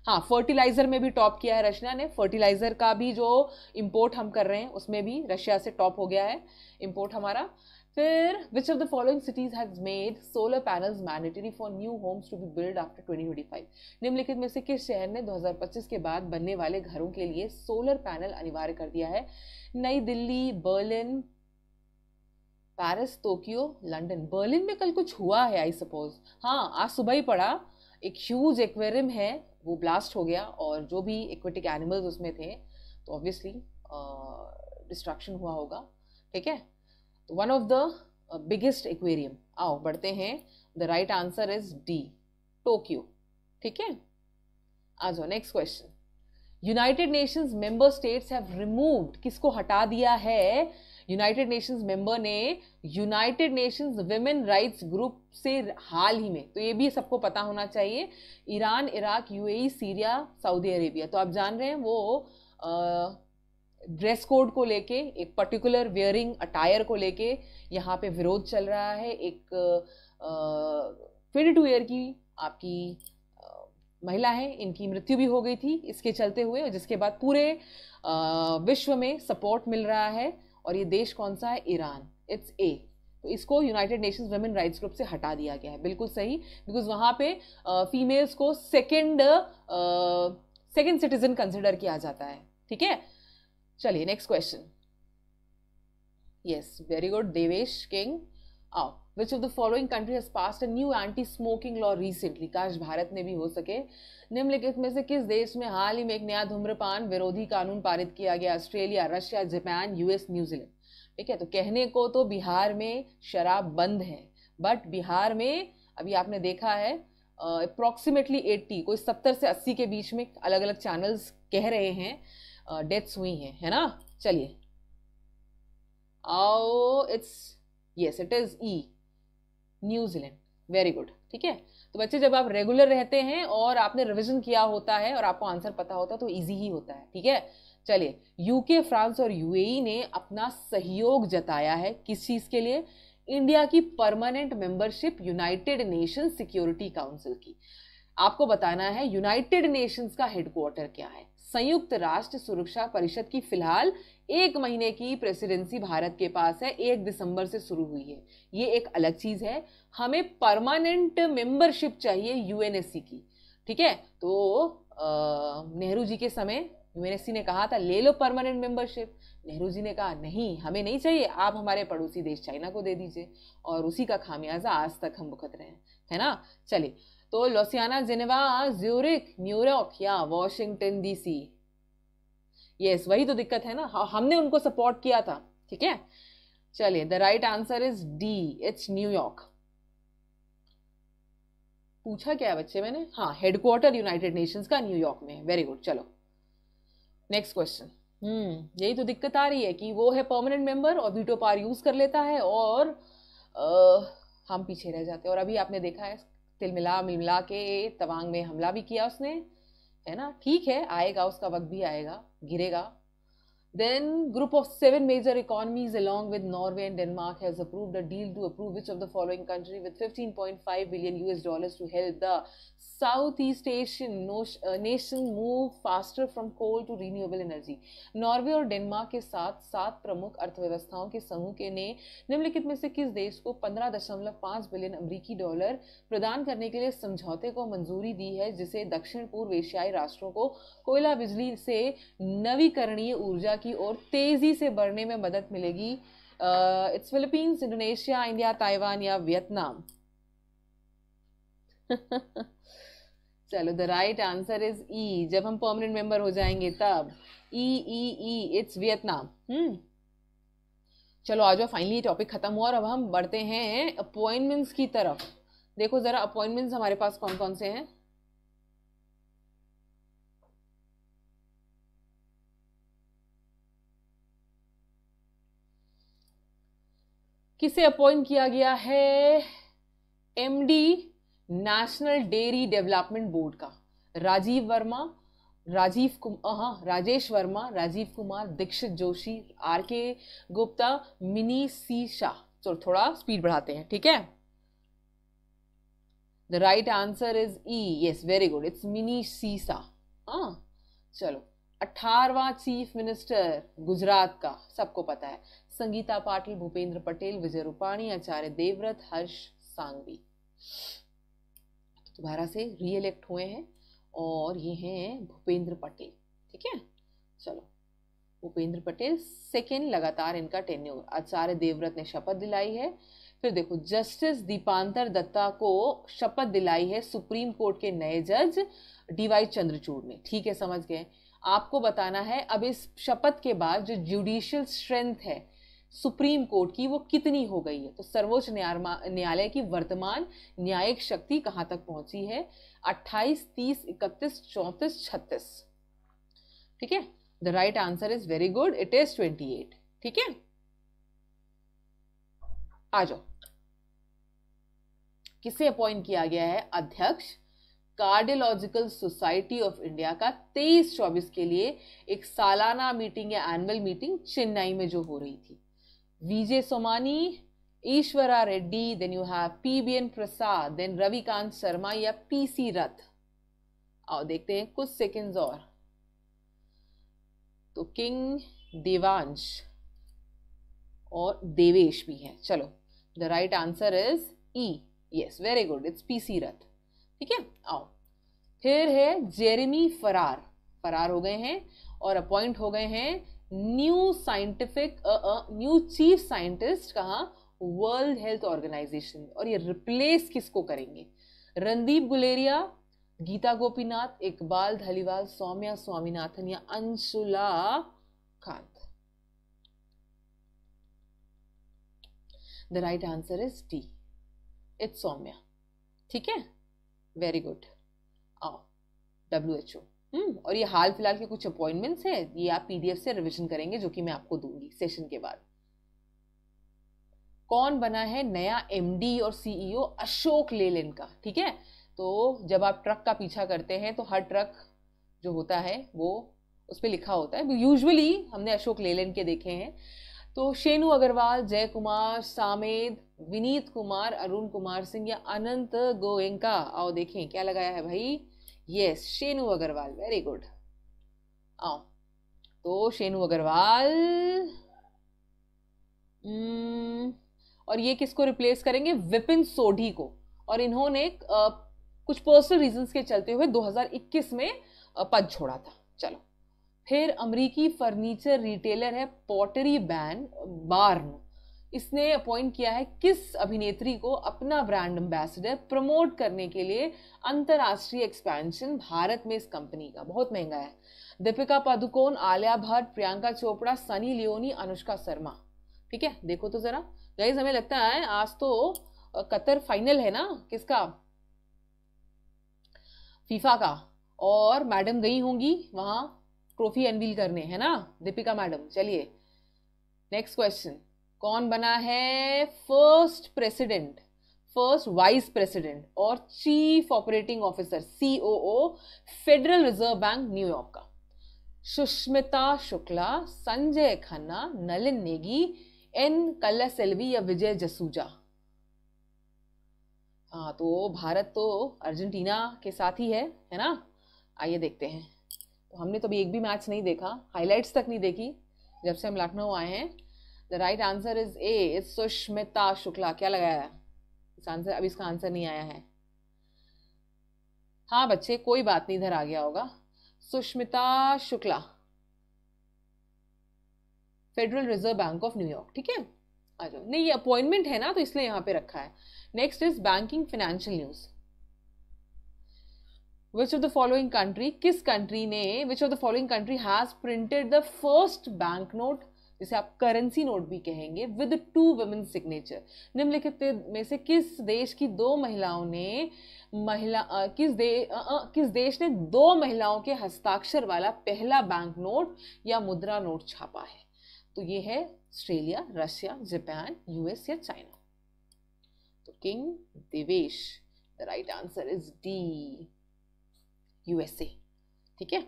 हाँ, फर्टिलाइजर में भी टॉप किया है रशिया ने, फर्टिलाइजर का भी जो इंपोर्ट हम कर रहे हैं उसमें भी रशिया से टॉप हो गया है इंपोर्ट हमारा। फिर which of the following cities has made solar panels mandatory for new homes to be build after 2025? निम्नलिखित में से किस शहर ने 2025 के बाद बनने वाले घरों के लिए सोलर पैनल अनिवार्य कर दिया है? New Delhi, Berlin, Paris, Tokyo, London. Berlin में कल कुछ हुआ है आई सपोज, हाँ आज सुबह ही पढ़ा, एक ह्यूज एक्वेरियम है वो ब्लास्ट हो गया और जो भी एक्वेटिक एनिमल्स उसमें थे तो ऑब्वियसली डिस्ट्रक्शन हुआ होगा, ठीक है। तो one of the biggest aquarium, आओ बढ़ते हैं, the right answer is D, Tokyo, ठीक है। आ जाओ next question, United Nations member states have removed, किसको हटा दिया है यूनाइटेड नेशंस मेंबर ने, United Nations women rights group से हाल ही में। तो ये भी सबको पता होना चाहिए, Iran, Iraq, UAE, Syria, Saudi Arabia. तो आप जान रहे हैं वो ड्रेस कोड को लेके, एक पर्टिकुलर वेयरिंग अटायर को लेके यहाँ पे विरोध चल रहा है। एक फिट टू ईयर की आपकी महिला है, इनकी मृत्यु भी हो गई थी इसके चलते हुए, जिसके बाद पूरे विश्व में सपोर्ट मिल रहा है। और ये देश कौन सा है, ईरान, इट्स ए। तो इसको United Nations women rights group से हटा दिया गया है, बिल्कुल सही, बिकॉज वहाँ पे फीमेल्स को सेकेंड सिटीजन कंसिडर किया जाता है, ठीक है। चलिए next question, yes very good Devesh king. आओ, Which of the following country has passed a new anti-smoking law recently? काश भारत ने भी हो सके। निम्नलिखित में से किस देश में हाल ही में एक नया धूम्रपान विरोधी कानून पारित किया गया? Australia, Russia, Japan, US, New Zealand, ठीक है। तो कहने को तो बिहार में शराब बंद है, बट बिहार में अभी आपने देखा है अप्रोक्सीमेटली 80, कोई 70 से 80 के बीच में अलग अलग चैनल्स कह रहे हैं डेथ्स हुई हैं, है ना। चलिए आओ, it's yes it is E, New Zealand, very good, ठीक है। तो बच्चे जब आप रेगुलर रहते हैं और आपने रिवीजन किया होता है और आपको आंसर पता होता है तो इजी ही होता है, ठीक है। चलिए, यूके, फ्रांस और यूएई ने अपना सहयोग जताया है किस चीज़ के लिए? इंडिया की permanent membership United Nations security council की। आपको बताना है यूनाइटेड नेशंस का हेडक्वार्टर क्या है। संयुक्त राष्ट्र सुरक्षा परिषद की फिलहाल 1 महीने की प्रेसिडेंसी भारत के पास है, 1 दिसंबर से शुरू हुई है, ये एक अलग चीज़ है। हमें परमानेंट मेंबरशिप चाहिए यूएनएससी की, ठीक है। तो नेहरू जी के समय यूएनएससी ने कहा था ले लो परमानेंट मेंबरशिप, नेहरू जी ने कहा नहीं हमें नहीं चाहिए, आप हमारे पड़ोसी देश चाइना को दे दीजिए, और उसी का खामियाजा आज तक हम भुगत रहे हैं, है ना। चलिए, तो लुसियाना, जिनेवा, ज्यूरिक, न्यूयॉर्क या वॉशिंगटन डीसी, यस वही तो दिक्कत है ना, हमने उनको सपोर्ट किया था, ठीक है। चलिए, the right answer is D, it's New York. पूछा क्या है बच्चे मैंने, हाँ, हेडक्वार्टर यूनाइटेड नेशंस का न्यूयॉर्क में, वेरी गुड। चलो नेक्स्ट क्वेश्चन, यही तो दिक्कत आ रही है कि वो है परमानेंट मेंबर और वीटो पावर यूज कर लेता है और हम पीछे रह जाते हैं। और अभी आपने देखा है तिलमिला के तवांग में हमला भी किया उसने, है ना, ठीक है, आएगा उसका वक्त भी, आएगा गिरेगा। Then group of 7 major economies along with Norway and Denmark has approved a deal to approve which of the following country with $15.5 billion to help the South East Asian nation move faster from coal to renewable energy. Norway और Denmark के साथ 7 प्रमुख अर्थव्यवस्थाओं के समूह के ने निम्नलिखित में से किस देश को $15.5 बिलियन अमरीकी डॉलर प्रदान करने के लिए समझौते को मंजूरी दी है, जिसे दक्षिण पूर्व एशियाई राष्ट्रों को कोयला, बिजली से नवीकरणीय ऊर्जा की ओर तेजी से बढ़ने में मदद मिलेगी? It's Philippines, Indonesia, India, Taiwan या वियतनाम। चलो, the right answer is E, जब हम परमानेंट मेंबर हो जाएंगे तब, ई, इट्स वियतनाम। चलो आ जाओ, फाइनली ये टॉपिक खत्म हुआ और अब हम बढ़ते हैं अपॉइंटमेंट्स की तरफ। देखो जरा अपॉइंटमेंट्स हमारे पास कौन कौन से हैं। किसे अपॉइंट किया गया है? MD National Dairy Development Board का, Rajiv Verma, Rajesh Verma, Rajiv Kumar, Dikshit Joshi, R K Gupta, mini C Shah. तो थोड़ा स्पीड बढ़ाते हैं, ठीक है। The right answer is E, yes very good, it's Mini C Shah. हाँ, चलो 18वां चीफ मिनिस्टर गुजरात का सबको पता है, संगीता पाटिल, भूपेंद्र पटेल, विजय रूपाणी, आचार्य देवव्रत, हर्ष सांघवी दोबारा से रीइलेक्ट हुए हैं, और ये हैं भूपेंद्र पटेल, ठीक है। चलो, भूपेंद्र पटेल सेकेंड लगातार इनका टेन्योर। आचार्य देवव्रत ने शपथ दिलाई है, फिर देखो जस्टिस दीपांतर दत्ता को शपथ दिलाई है सुप्रीम कोर्ट के नए जज डीवाई चंद्रचूड़ ने। ठीक है, समझ गए। आपको बताना है अब इस शपथ के बाद जो ज्यूडिशियल स्ट्रेंथ है सुप्रीम कोर्ट की वो कितनी हो गई है। तो सर्वोच्च न्यायालय की वर्तमान न्यायिक शक्ति कहाँ तक पहुंची है? 28, 30, 31, 34, 36। ठीक है, the right answer is very good, it is 28। ठीक है, आ जाओ। किसे अपॉइंट किया गया है अध्यक्ष? कार्डियोलॉजिकल सोसाइटी ऑफ इंडिया का 23-24 के लिए एक सालाना मीटिंग या एनुअल मीटिंग चेन्नई में जो हो रही थी। वीजे सोमानी, ईश्वरा Reddy, then you have PBN Prasad, then Ravikant Sharma या पीसी रथ। आओ देखते हैं कुछ सेकंड्स और। तो किंग, देवांश और देवेश भी है। चलो, the right answer is E. Yes, very good, it's PC Rath. ठीक है, आओ। फिर है जेरेमी फरार हो गए हैं और अपॉइंट हो गए हैं न्यू चीफ साइंटिस्ट कहाँ? World Health Organization. और ये रिप्लेस किसको करेंगे? रणदीप गुलेरिया, गीता गोपीनाथ, इकबाल धलीवाल, सौम्या स्वामीनाथन या Anshula Kant. The right answer is D. It's Saumya. ठीक है, वेरी गुड। आओ WHO। और ये हाल फिलहाल के कुछ अपॉइंटमेंट्स है, ये आप PDF से रिविजन करेंगे जो कि मैं आपको दूंगी सेशन के बाद। कौन बना है नया MD और CEO? अशोक लेलन का। ठीक है, तो जब आप ट्रक का पीछा करते हैं तो हर ट्रक जो होता है वो उस पर लिखा होता है, यूजुअली हमने अशोक लेलन के देखे हैं। तो शेनु अग्रवाल, जय कुमार, सामेद, विनीत कुमार, अरुण कुमार सिंह या अनंत गोयनका। आओ देखें क्या लगाया है भाई। Yes, Shenu Agarwal, very good. आओ, तो शेनु अग्रवाल और ये किसको रिप्लेस करेंगे? विपिन सोढ़ी को। और इन्होंने कुछ पर्सनल रीजंस के चलते हुए 2021 में पद छोड़ा था। चलो, फिर अमेरिकी फर्नीचर रिटेलर है पॉटरी बार्न, इसने अपॉइंट किया है किस अभिनेत्री को अपना ब्रांड एम्बेसडर प्रमोट करने के लिए? अंतर्राष्ट्रीय एक्सपेंशन भारत में इस कंपनी का बहुत महंगा है। दीपिका पादुकोण, आलिया भट्ट, प्रियंका चोपड़ा, सनी लियोनी, अनुष्का शर्मा। ठीक है, देखो तो जरा गाइस, हमें लगता है आज तो कतर फाइनल है ना, किसका? फीफा का। और मैडम गई होंगी वहां ट्रॉफी अनवील करने, है ना दीपिका मैडम। चलिए नेक्स्ट क्वेश्चन, कौन बना है फर्स्ट वाइस प्रेसिडेंट और chief operating officer COO Federal Reserve Bank New York का? सुष्मिता शुक्ला, संजय खन्ना, नलिन नेगी, एन कल्लासेल्वी या विजय जसूजा। हाँ, तो भारत तो अर्जेंटीना के साथ ही है ना। आइए देखते हैं, हमने तो अभी एक भी मैच नहीं देखा, हाइलाइट्स तक नहीं देखी जब से हम लखनऊ आए हैं। The right answer is A, Sushmita Shukla. क्या लगाया है इस आंसर? अभी इसका आंसर नहीं आया है। हाँ बच्चे, कोई बात नहीं, इधर आ गया होगा। Sushmita Shukla, Federal Reserve Bank of New York. ठीक है, आ जाओ। नहीं, ये अपॉइंटमेंट है ना, तो इसलिए यहाँ पे रखा है। Next is banking financial news. Which of the following country has printed the first bank note, जिसे आप करेंसी नोट भी कहेंगे, विद 2 वुमेन सिग्नेचर? निम्नलिखित में से किस देश की किस देश ने 2 महिलाओं के हस्ताक्षर वाला पहला बैंक नोट या मुद्रा नोट छापा है? तो ये है ऑस्ट्रेलिया, रशिया, जापान, US या चाइना। तो king Devesh, the right answer is D, USA। ठीक है,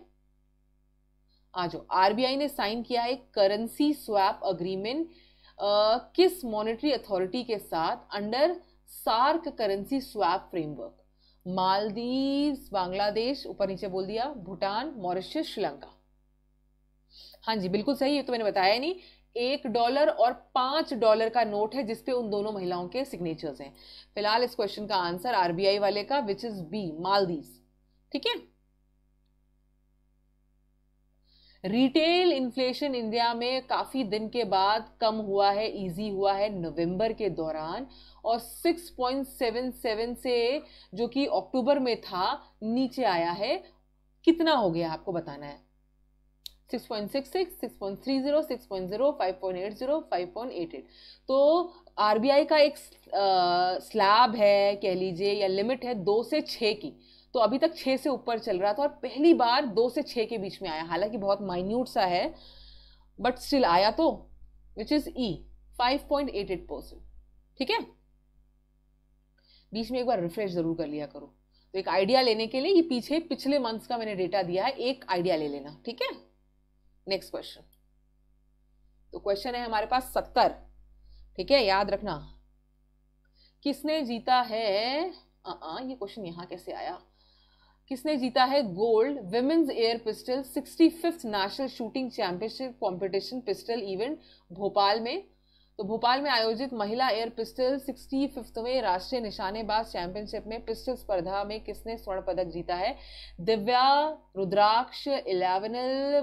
आ जाओ। RBI ने साइन किया है करेंसी स्वैप अग्रीमेंट किस मॉनेटरी अथॉरिटी के साथ under SAARC currency swap framework? Maldives, Bangladesh, ऊपर नीचे बोल दिया, भूटान, मॉरिशस, श्रीलंका। हाँ जी, बिल्कुल सही, ये तो मैंने बताया नहीं। $1 और $5 का नोट है जिसपे उन दोनों महिलाओं के सिग्नेचर्स हैं। फिलहाल इस क्वेश्चन का आंसर RBI वाले का विच इज B, मालदीव्स। ठीक है, रिटेल इन्फ्लेशन इंडिया में काफ़ी दिन के बाद कम हुआ है, इजी हुआ है नवंबर के दौरान, और 6.77 से जो कि अक्टूबर में था नीचे आया है। कितना हो गया आपको बताना है, 6.66, 6.30, 6.0, 5.80, 5.88। तो आरबीआई का एक स्लैब है कह लीजिए या लिमिट है 2 से 6 की, तो अभी तक 6 से ऊपर चल रहा था और पहली बार 2 से 6 के बीच में आया, हालांकि बहुत माइन्यूट सा है बट स्टिल आया, तो विच इज ई 5.88%। ठीक है, बीच में एक बार रिफ्रेश जरूर कर लिया करो, तो एक आइडिया लेने के लिए ये पीछे पिछले मंथ्स का मैंने डेटा दिया है, एक आइडिया ले लेना। ठीक है, नेक्स्ट क्वेश्चन। तो क्वेश्चन है हमारे पास 70। ठीक है, याद रखना किसने जीता है, ये क्वेश्चन यहाँ कैसे आया, किसने जीता है gold women's air pistol 65th national shooting championship competition pistol event Bhopal में। तो भोपाल में आयोजित महिला एयर पिस्टल 65वें राष्ट्रीय निशानेबाज चैंपियनशिप में पिस्टल स्पर्धा में किसने स्वर्ण पदक जीता है। दिव्या रुद्राक्ष इलेवनल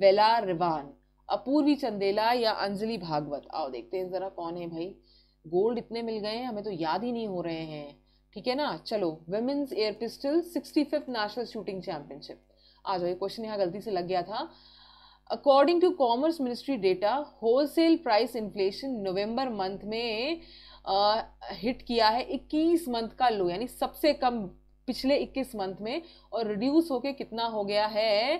वेलारिवान, अपूर्वी चंदेला या अंजलि भागवत। आओ देखते हैं जरा कौन है भाई, गोल्ड इतने मिल गए हैं हमें तो याद ही नहीं हो रहे हैं। ठीक है ना, चलो women's air pistol 65th national shooting championship. आ जाओ, ये क्वेश्चन यहाँ गलती से लग गया था। According to commerce ministry data, wholesale price inflation November month में हिट किया है 21 मंथ का लो, यानी सबसे कम पिछले 21 मंथ में, और रिड्यूस होके कितना हो गया है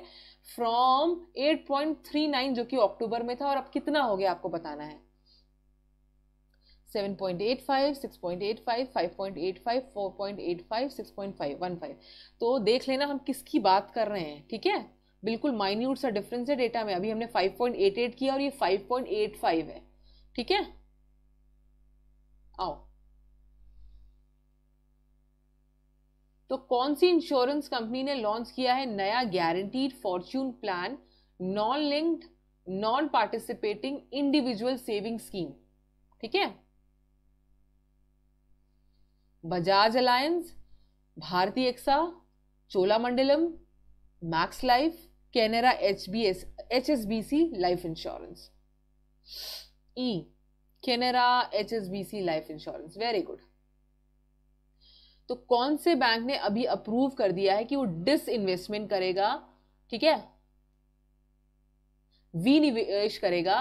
फ्रॉम 8.39 जो कि अक्टूबर में था, और अब कितना हो गया आपको बताना है, 7.85, 6.85, 5.85, 4.85, 6.515। तो देख लेना हम किसकी बात कर रहे हैं। ठीक है, बिल्कुल माइन्यूट सा डिफरेंस है डेटा में, अभी हमने 5.88 किया और ये 5.85 है। ठीक है, आओ, तो कौन सी इंश्योरेंस कंपनी ने लॉन्च किया है नया guaranteed fortune plan non linked non participating individual saving scheme. ठीक है, Bajaj Allianz, Bharti AXA, Cholamandalam, Max Life, Canara HSBC life insurance. E Canara HSBC life insurance, very good. तो कौन से बैंक ने अभी अप्रूव कर दिया है कि वो डिस इन्वेस्टमेंट करेगा, ठीक है, विनिवेश करेगा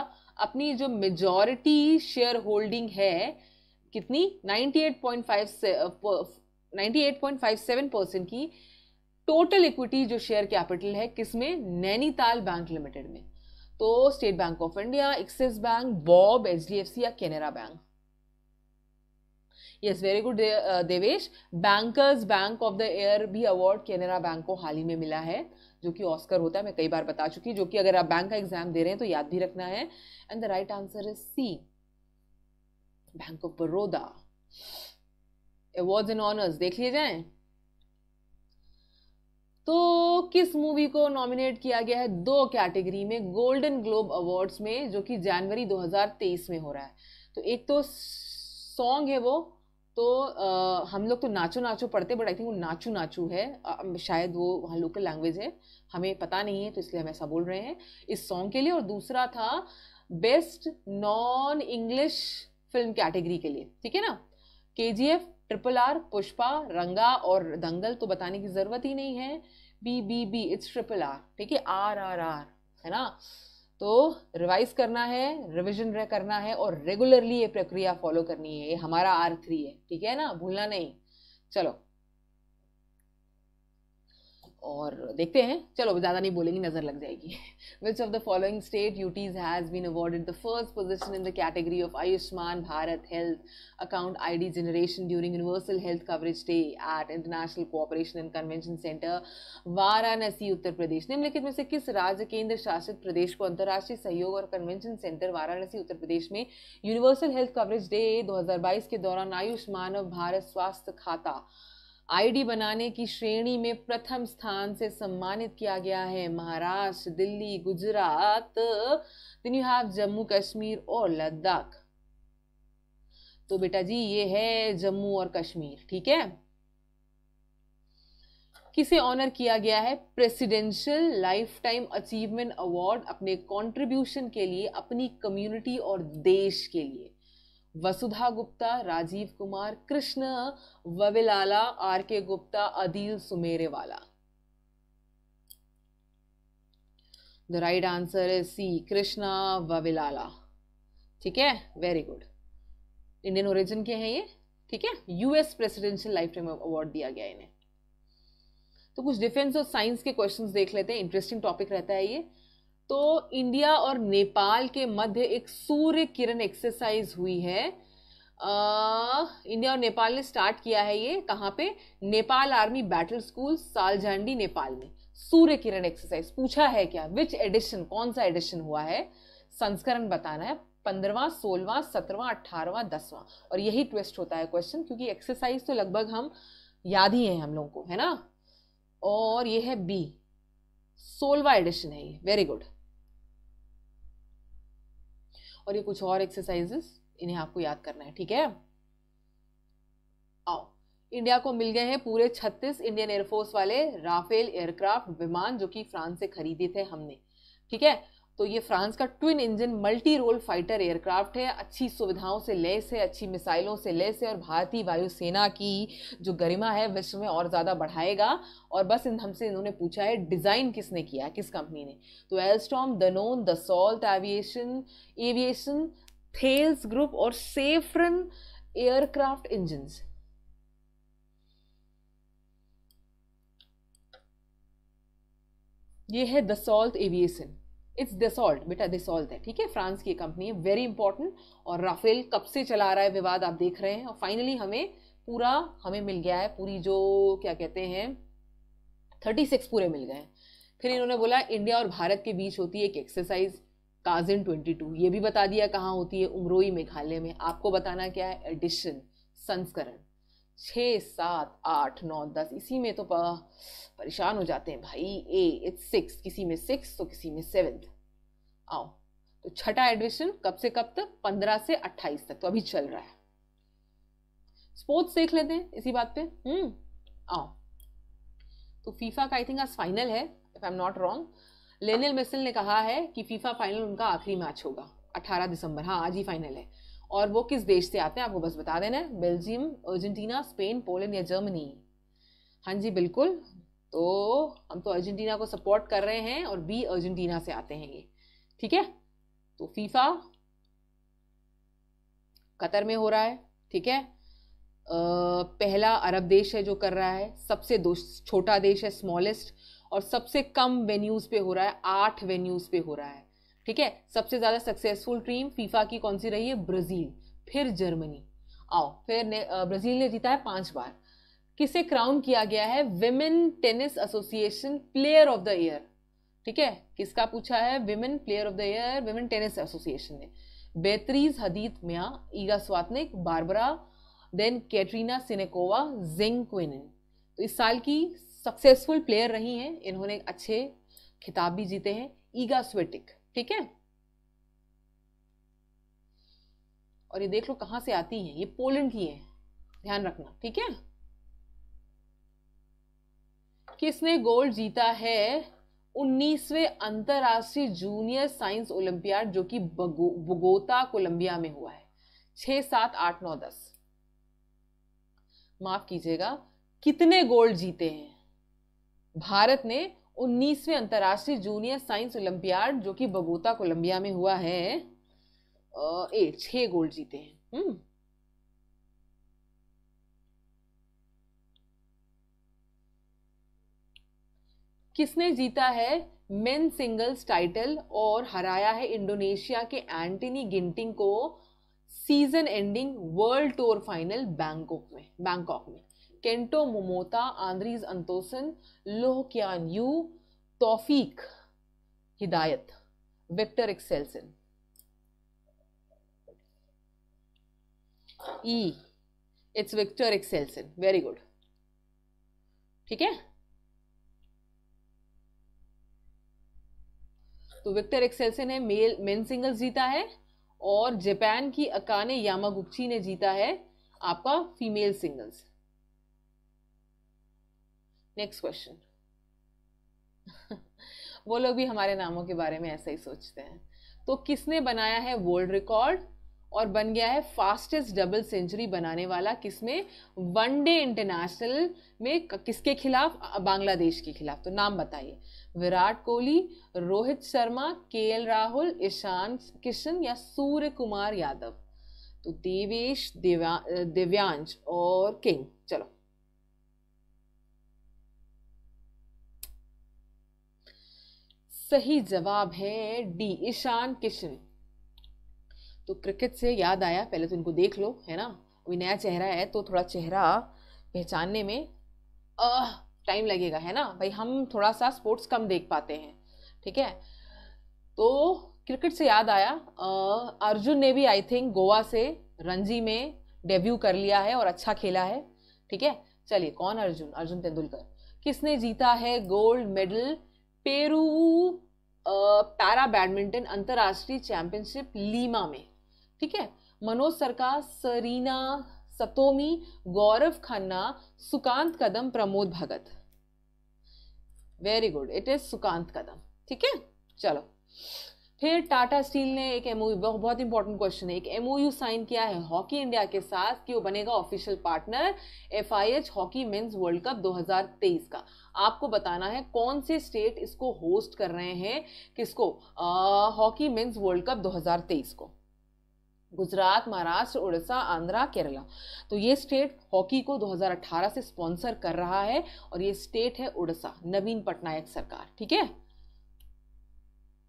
अपनी जो मेजॉरिटी शेयर होल्डिंग है कितनी 98.57% की टोटल इक्विटी जो शेयर कैपिटल है किसमें, नैनीताल बैंक लिमिटेड में। तो State Bank of India, Axis Bank, BoB, HDFC या Canara bank. Yes, very good Devesh. Bankers bank of the year भी अवार्ड केनरा बैंक को हाल ही में मिला है, जो कि ऑस्कर होता है, मैं कई बार बता चुकी, जो कि अगर आप बैंक का एग्जाम दे रहे हैं तो याद भी रखना है। And the right answer is C, Bank of Baroda. Awards and honours देख लिए जाए। तो किस मूवी को नॉमिनेट किया गया है 2 कैटेगरी में गोल्डन ग्लोब अवार्ड्स में, जो कि जनवरी 2023 में हो रहा है। तो एक तो सॉन्ग है वो, तो हम लोग तो नाचो नाचो पढ़ते, बट आई थिंक वो नाचू नाचू है, शायद वो वहाँ लोकल लैंग्वेज है, हमें पता नहीं है, तो इसलिए हम ऐसा बोल रहे हैं इस सॉन्ग के लिए। और दूसरा था best non English film category के लिए। ठीक है ना, KGF, RRR, पुष्पा, रंगा और दंगल, तो बताने की जरूरत ही नहीं है। BBB, it's RRR। ठीक है, RRR है ना, तो रिवाइज करना है, रिविजन करना है और रेगुलरली ये प्रक्रिया फॉलो करनी है। ये हमारा R3 है, ठीक है ना, भूलना नहीं। चलो, और देखते हैं, चलो ज़्यादा नहीं बोलेंगे, नज़र लग जाएगी। Which of the following state UTs has been awarded the first position in the category of Ayushman Bharat health account ID generation during universal health coverage day at international cooperation and convention centre, Varanasi, Uttar Pradesh. निम्नलिखित में से किस राज्य केंद्र शासित प्रदेश को अंतर्राष्ट्रीय सहयोग और कन्वेंशन सेंटर वाराणसी, उत्तर प्रदेश में यूनिवर्सल हेल्थ कवरेज डे 2022 के दौरान आयुष्मान भारत स्वास्थ्य खाता ID बनाने की श्रेणी में प्रथम स्थान से सम्मानित किया गया है? Maharashtra, Delhi, Gujarat, then you have Jammu Kashmir और लद्दाख। तो बेटा जी ये है जम्मू और कश्मीर। ठीक है, किसे ऑनर किया गया है? Presidential life time achievement award, अपने कंट्रीब्यूशन के लिए अपनी कम्युनिटी और देश के लिए। Vasudha Gupta, Rajiv Kumar, Krishna Vavilala, R K Gupta, Adil सुमेरेवाला। The right answer is C, Krishna Vavilala. ठीक है, वेरी गुड। इंडियन ओरिजिन के हैं ये, ठीक है। US presidential life time award दिया गया इन्हें। तो कुछ डिफेंस और साइंस के क्वेश्चंस देख लेते हैं, इंटरेस्टिंग टॉपिक रहता है ये। तो इंडिया और नेपाल के मध्य एक सूर्य किरण एक्सरसाइज हुई है। इंडिया और नेपाल ने स्टार्ट किया है ये, कहाँ पे? Nepal army battle school, Saljhandi, Nepal में। सूर्य किरण एक्सरसाइज पूछा है क्या? विच एडिशन, कौन सा एडिशन हुआ है, संस्करण बताना है। 15वां, 16वां, 17वां, 18वां, 10वां। और यही ट्विस्ट होता है क्वेश्चन, क्योंकि एक्सरसाइज तो लगभग हम याद ही है हम लोगों को, है ना। और ये है बी, 16वां एडिशन है ये, वेरी गुड। और ये कुछ और एक्सरसाइजेस, इन्हें आपको याद करना है, ठीक है। आओ, इंडिया को मिल गए हैं पूरे 36 इंडियन एयरफोर्स वाले राफेल एयरक्राफ्ट विमान, जो कि फ्रांस से खरीदे थे हमने, ठीक है। तो ये फ्रांस का twin engine multi role fighter aircraft है, अच्छी सुविधाओं से लैस है, अच्छी मिसाइलों से लैस है, और भारतीय वायुसेना की जो गरिमा है विश्व में और ज़्यादा बढ़ाएगा। और बस हमसे इन्होंने पूछा है डिज़ाइन किसने किया है, किस कंपनी ने? तो Alstom, Danone, Dassault Aviation, Thales group और सेफ्रन एयरक्राफ्ट इंजन। ये है दसॉल्ट एविएशन, इट्स दसॉल्ट, बेटा दसॉल्ट है, ठीक है, फ्रांस की कंपनी है, वेरी इंपॉर्टेंट। और राफेल कब से चला रहा है विवाद, आप देख रहे हैं। और फाइनली हमें पूरा मिल गया है, पूरी जो क्या कहते हैं 36 पूरे मिल गए हैं। फिर इन्होंने बोला इंडिया और भारत के बीच होती है एक एक्सरसाइज काजिन 22, ये भी बता दिया कहाँ होती है, उमरोई, मेघालय में। आपको बताना क्या है, एडिशन, संस्करण। 6, 7, 8, 9, 10 इसी में तो परेशान हो जाते हैं भाई। ए इट्स 6, किसी में 6 तो किसी में 7। आओ, तो छठा एडिशन कब से कब तक? 15 से 28 तक, तो अभी चल रहा है। स्पोर्ट्स देख लेते हैं इसी बात पे। आओ, तो फीफा का आई थिंक आज फाइनल है, if I am not wrong. Lionel Messi ने कहा है कि फीफा फाइनल उनका आखिरी मैच होगा 18 दिसंबर, हाँ आज ही फाइनल है। और वो किस देश से आते हैं आपको बस बता देना है, बेल्जियम, अर्जेंटीना, स्पेन, पोलैंड या जर्मनी। हाँ जी बिल्कुल, तो हम तो अर्जेंटीना को सपोर्ट कर रहे हैं, और बी अर्जेंटीना से आते हैं ये, ठीक है। तो फीफा कतर में हो रहा है, ठीक है। पहला अरब देश है जो कर रहा है, सबसे छोटा देश है, स्मॉलेस्ट, और सबसे कम वेन्यूज़ पे हो रहा है, 8 वेन्यूज़ पे हो रहा है, ठीक है। सबसे ज़्यादा सक्सेसफुल टीम फीफा की कौन सी रही है? ब्राज़ील, फिर जर्मनी। आओ, फिर ब्राज़ील ने जीता है 5 बार। किसे क्राउन किया गया है? Women tennis association player of the year, ठीक है। किसका पूछा है? Women player of the year, women tennis association ने। Beatriz Haddad Maia, Iga Swiatek, Barbara, then Katerina Siniakova, Zheng Qinwen. तो इस साल की सक्सेसफुल प्लेयर रही हैं, इन्होंने अच्छे खिताब भी जीते हैं। ईगा स्वेटिक, ठीक है। और ये देख लो कहां से आती है, ये पोलैंड की है, ध्यान रखना, ठीक है। किसने गोल्ड जीता है 19वें अंतरराष्ट्रीय जूनियर साइंस ओलंपियाड, जो कि बोगोटा कोलंबिया में हुआ है? 6, 7, 8, 9, 10 माफ कीजिएगा, कितने गोल्ड जीते हैं भारत ने 19वें अंतर्राष्ट्रीय जूनियर साइंस ओलंपियाड, जो कि बोगोटा कोलंबिया में हुआ है? 6 गोल्ड जीते हैं। किसने जीता है मेन सिंगल्स टाइटल और हराया है इंडोनेशिया के एंटनी गिंटिंग को season ending world tour final Bangkok में? Kento Momota, Anders Antonsen, Loh Kean Yew, Taufik Hidayat, Viktor Axelsen. E it's Viktor Axelsen, very good, ठीक है। तो विक्टर एक्सेलसन है मेन सिंगल्स जीता है, और जापान की अकाने यामागुची ने जीता है आपका फीमेल सिंगल्स। नेक्स्ट क्वेश्चन वो लोग भी हमारे नामों के बारे में ऐसा ही सोचते हैं। तो किसने बनाया है वर्ल्ड रिकॉर्ड और बन गया है फास्टेस्ट डबल सेंचुरी बनाने वाला, किसमें? वनडे इंटरनेशनल में, किसके खिलाफ? बांग्लादेश के खिलाफ। तो नाम बताइए, विराट कोहली, रोहित शर्मा, केएल राहुल, ईशांत किशन या सूर्य कुमार यादव। तो देवेश, दिव्यांश और किंग। चलो सही जवाब है डी, ईशांत किशन। तो क्रिकेट से याद आया, पहले तो इनको देख लो, है ना, कोई नया चेहरा है तो थोड़ा चेहरा पहचानने में टाइम लगेगा, है ना भाई, हम थोड़ा सा स्पोर्ट्स कम देख पाते हैं, ठीक है। तो क्रिकेट से याद आया, अर्जुन ने भी आई थिंक गोवा से रणजी में डेब्यू कर लिया है और अच्छा खेला है, ठीक है। चलिए, कौन? अर्जुन, अर्जुन तेंदुलकर। किसने जीता है gold medal Peru para badminton अंतर्राष्ट्रीय चैंपियनशिप लीमा में, ठीक है? Manoj Sarkar, Sarina Satomi, Gaurav Khanna, Sukant Kadam, Pramod Bhagat. Very good, it is Sukant Kadam, ठीक है। चलो फिर टाटा स्टील ने एक एमओयू, बहुत इंपॉर्टेंट क्वेश्चन है, एक एमओयू साइन किया है हॉकी इंडिया के साथ कि वो बनेगा official partner FIH hockey men's world cup 2023 का। आपको बताना है कौन से स्टेट इसको होस्ट कर रहे हैं, किसको? हॉकी मेंस वर्ल्ड कप 2023 को। गुजरात, महाराष्ट्र, उड़ीसा, आंध्रा, केरला। तो ये स्टेट हॉकी को 2018 से स्पॉन्सर कर रहा है और ये स्टेट है उड़ीसा, नवीन पटनायक सरकार, ठीक है।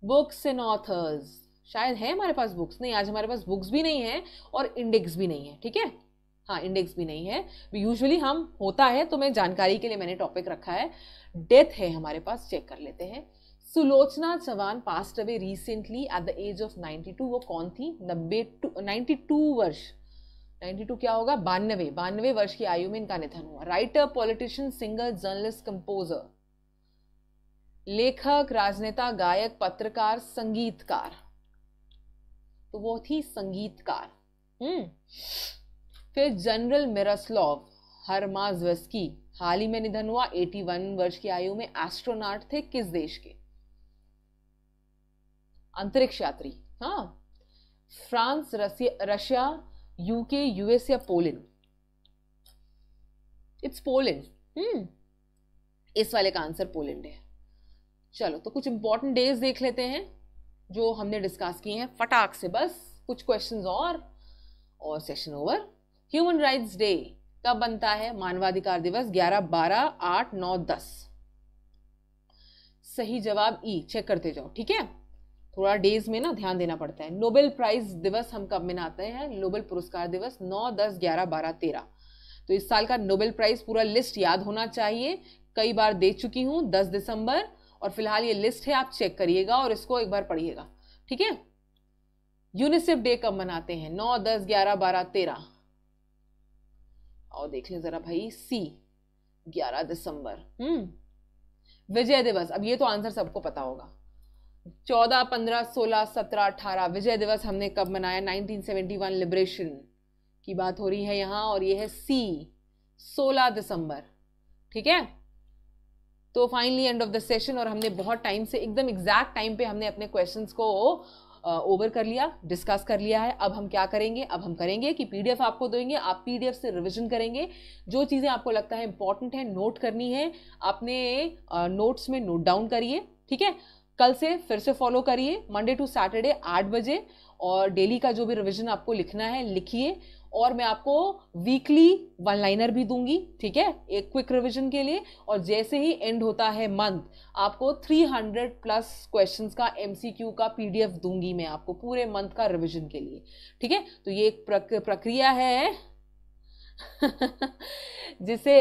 बुक्स एंड ऑथर्स, शायद है हमारे पास बुक्स, नहीं आज हमारे पास बुक्स भी नहीं है और इंडेक्स भी नहीं है, ठीक है, हाँ इंडेक्स भी नहीं है, यूजुअली हम होता है, तो मैं जानकारी के लिए मैंने टॉपिक रखा है। डेथ है हमारे पास, चेक कर लेते हैं। Sulochana Chavan passed away recently at the age of 92। वो कौन थी? 92 वर्ष की आयु में इनका निधन हुआ। Writer, politician, singer, journalist, composer, लेखक, राजनेता, गायक, पत्रकार, संगीतकार। तो वो थी संगीतकार। फिर जनरल मिरोस्लाव हरमाज़्वेस्की, हाल ही में निधन हुआ, 81 वर्ष की आयु में। एस्ट्रोनॉट थे, किस देश के? अंतरिक्ष यात्री, हाँ। फ्रांस, रशिया, यूके, यूएस या पोलैंड? It's Poland. इस वाले का आंसर पोलैंड है। चलो तो कुछ इंपॉर्टेंट डेज देख लेते हैं जो हमने डिस्कस किए हैं फटाक से, बस कुछ क्वेश्चंस और session over. Human rights day कब बनता है? मानवाधिकार दिवस 11, 12, 8, 9, 10। सही जवाब ई, चेक करते जाओ, ठीक है, थोड़ा डेज में ना ध्यान देना पड़ता है। नोबेल प्राइज दिवस हम कब मनाते हैं? नोबेल पुरस्कार दिवस 9, 10, 11, 12, 13। तो इस साल का नोबेल प्राइज पूरा लिस्ट याद होना चाहिए, कई बार दे चुकी हूँ 10 दिसंबर, और फिलहाल ये लिस्ट है, आप चेक करिएगा और इसको एक बार पढ़िएगा, ठीक है। यूनिसेफ डे कब मनाते हैं? 9, 10, 11, 12, 13। और देख लें जरा भाई, सी 11 दिसंबर। विजय दिवस, अब ये तो आंसर सबको पता होगा, 14, 15, 16, 17, 18। विजय दिवस हमने कब मनाया? 1971 लिबरेशन की बात हो रही है यहाँ, और ये है सी 16 दिसंबर, ठीक है। तो finally end of the session, और हमने बहुत टाइम से एकदम एग्जैक्ट टाइम पे हमने अपने क्वेश्चंस को ओवर कर लिया, डिस्कस कर लिया है। अब हम क्या करेंगे? अब हम करेंगे कि पीडीएफ आपको देंगे, आप पीडीएफ से रिवीजन करेंगे, जो चीज़ें आपको लगता है इंपॉर्टेंट है नोट करनी है, अपने नोट्स में नोट डाउन करिए, ठीक है। कल से फिर से फॉलो करिए, मंडे टू सैटरडे 8 बजे, और डेली का जो भी रिविजन आपको लिखना है लिखिए, और मैं आपको वीकली वन लाइनर भी दूंगी, ठीक है, एक क्विक रिवीजन के लिए। और जैसे ही एंड होता है मंथ, आपको 300+ क्वेश्चंस का एमसीक्यू का पीडीएफ दूंगी मैं आपको, पूरे मंथ का रिवीजन के लिए, ठीक है। तो ये एक प्रक्रिया है जिसे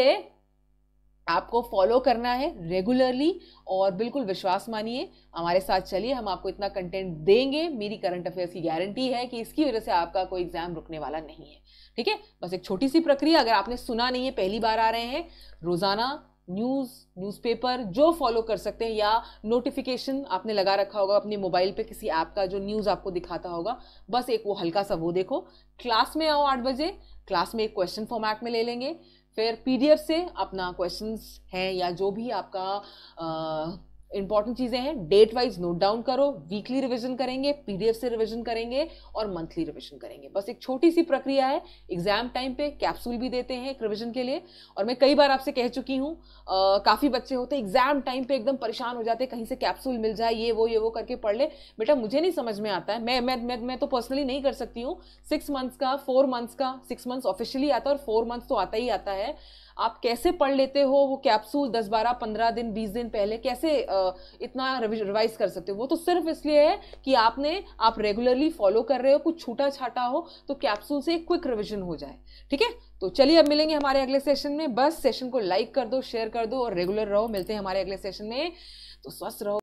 आपको फॉलो करना है रेगुलरली, और बिल्कुल विश्वास मानिए, हमारे साथ चलिए, हम आपको इतना कंटेंट देंगे, मेरी करंट अफेयर्स की गारंटी है कि इसकी वजह से आपका कोई एग्जाम रुकने वाला नहीं है, ठीक है। बस एक छोटी सी प्रक्रिया, अगर आपने सुना नहीं है, पहली बार आ रहे हैं, रोज़ाना न्यूज़पेपर जो फॉलो कर सकते हैं, या नोटिफिकेशन आपने लगा रखा होगा अपने मोबाइल पे किसी ऐप का जो न्यूज़ आपको दिखाता होगा, बस एक वो हल्का सा वो देखो। क्लास में आओ 8 बजे, क्लास में एक क्वेश्चन फॉर्मेट में ले लेंगे, फिर PDF से अपना क्वेश्चंस हैं या जो भी आपका इंपॉर्टेंट चीज़ें हैं डेट वाइज नोट डाउन करो, वीकली रिवीजन करेंगे, PDF से रिवीजन करेंगे और मंथली रिवीजन करेंगे। बस एक छोटी सी प्रक्रिया है। एग्जाम टाइम पे कैप्सूल भी देते हैं एक रिवीजन के लिए, और मैं कई बार आपसे कह चुकी हूँ काफ़ी बच्चे होते हैं एग्जाम टाइम पे एकदम परेशान हो जाते हैं कहीं से कैप्सूल मिल जाए ये वो करके पढ़ ले। बेटा मुझे नहीं समझ में आता है, मैं तो पर्सनली नहीं कर सकती हूँ। 6 मंथ्स का, 4 मंथ्स का, 6 मंथ्स ऑफिशियली आता है और 4 मंथ्स तो आता ही आता है। आप कैसे पढ़ लेते हो वो कैप्सूल 10, 12, 15 दिन, 20 दिन पहले कैसे इतना रिवाइज कर सकते हो? वो तो सिर्फ इसलिए है कि आप रेगुलरली फॉलो कर रहे हो, कुछ छूटा छाटा हो तो कैप्सूल से क्विक रिवीजन हो जाए। ठीक है, तो चलिए अब मिलेंगे हमारे अगले सेशन में। बस सेशन को लाइक कर दो, शेयर कर दो और रेगुलर रहो। मिलते हैं हमारे अगले सेशन में, तो स्वस्थ रहो।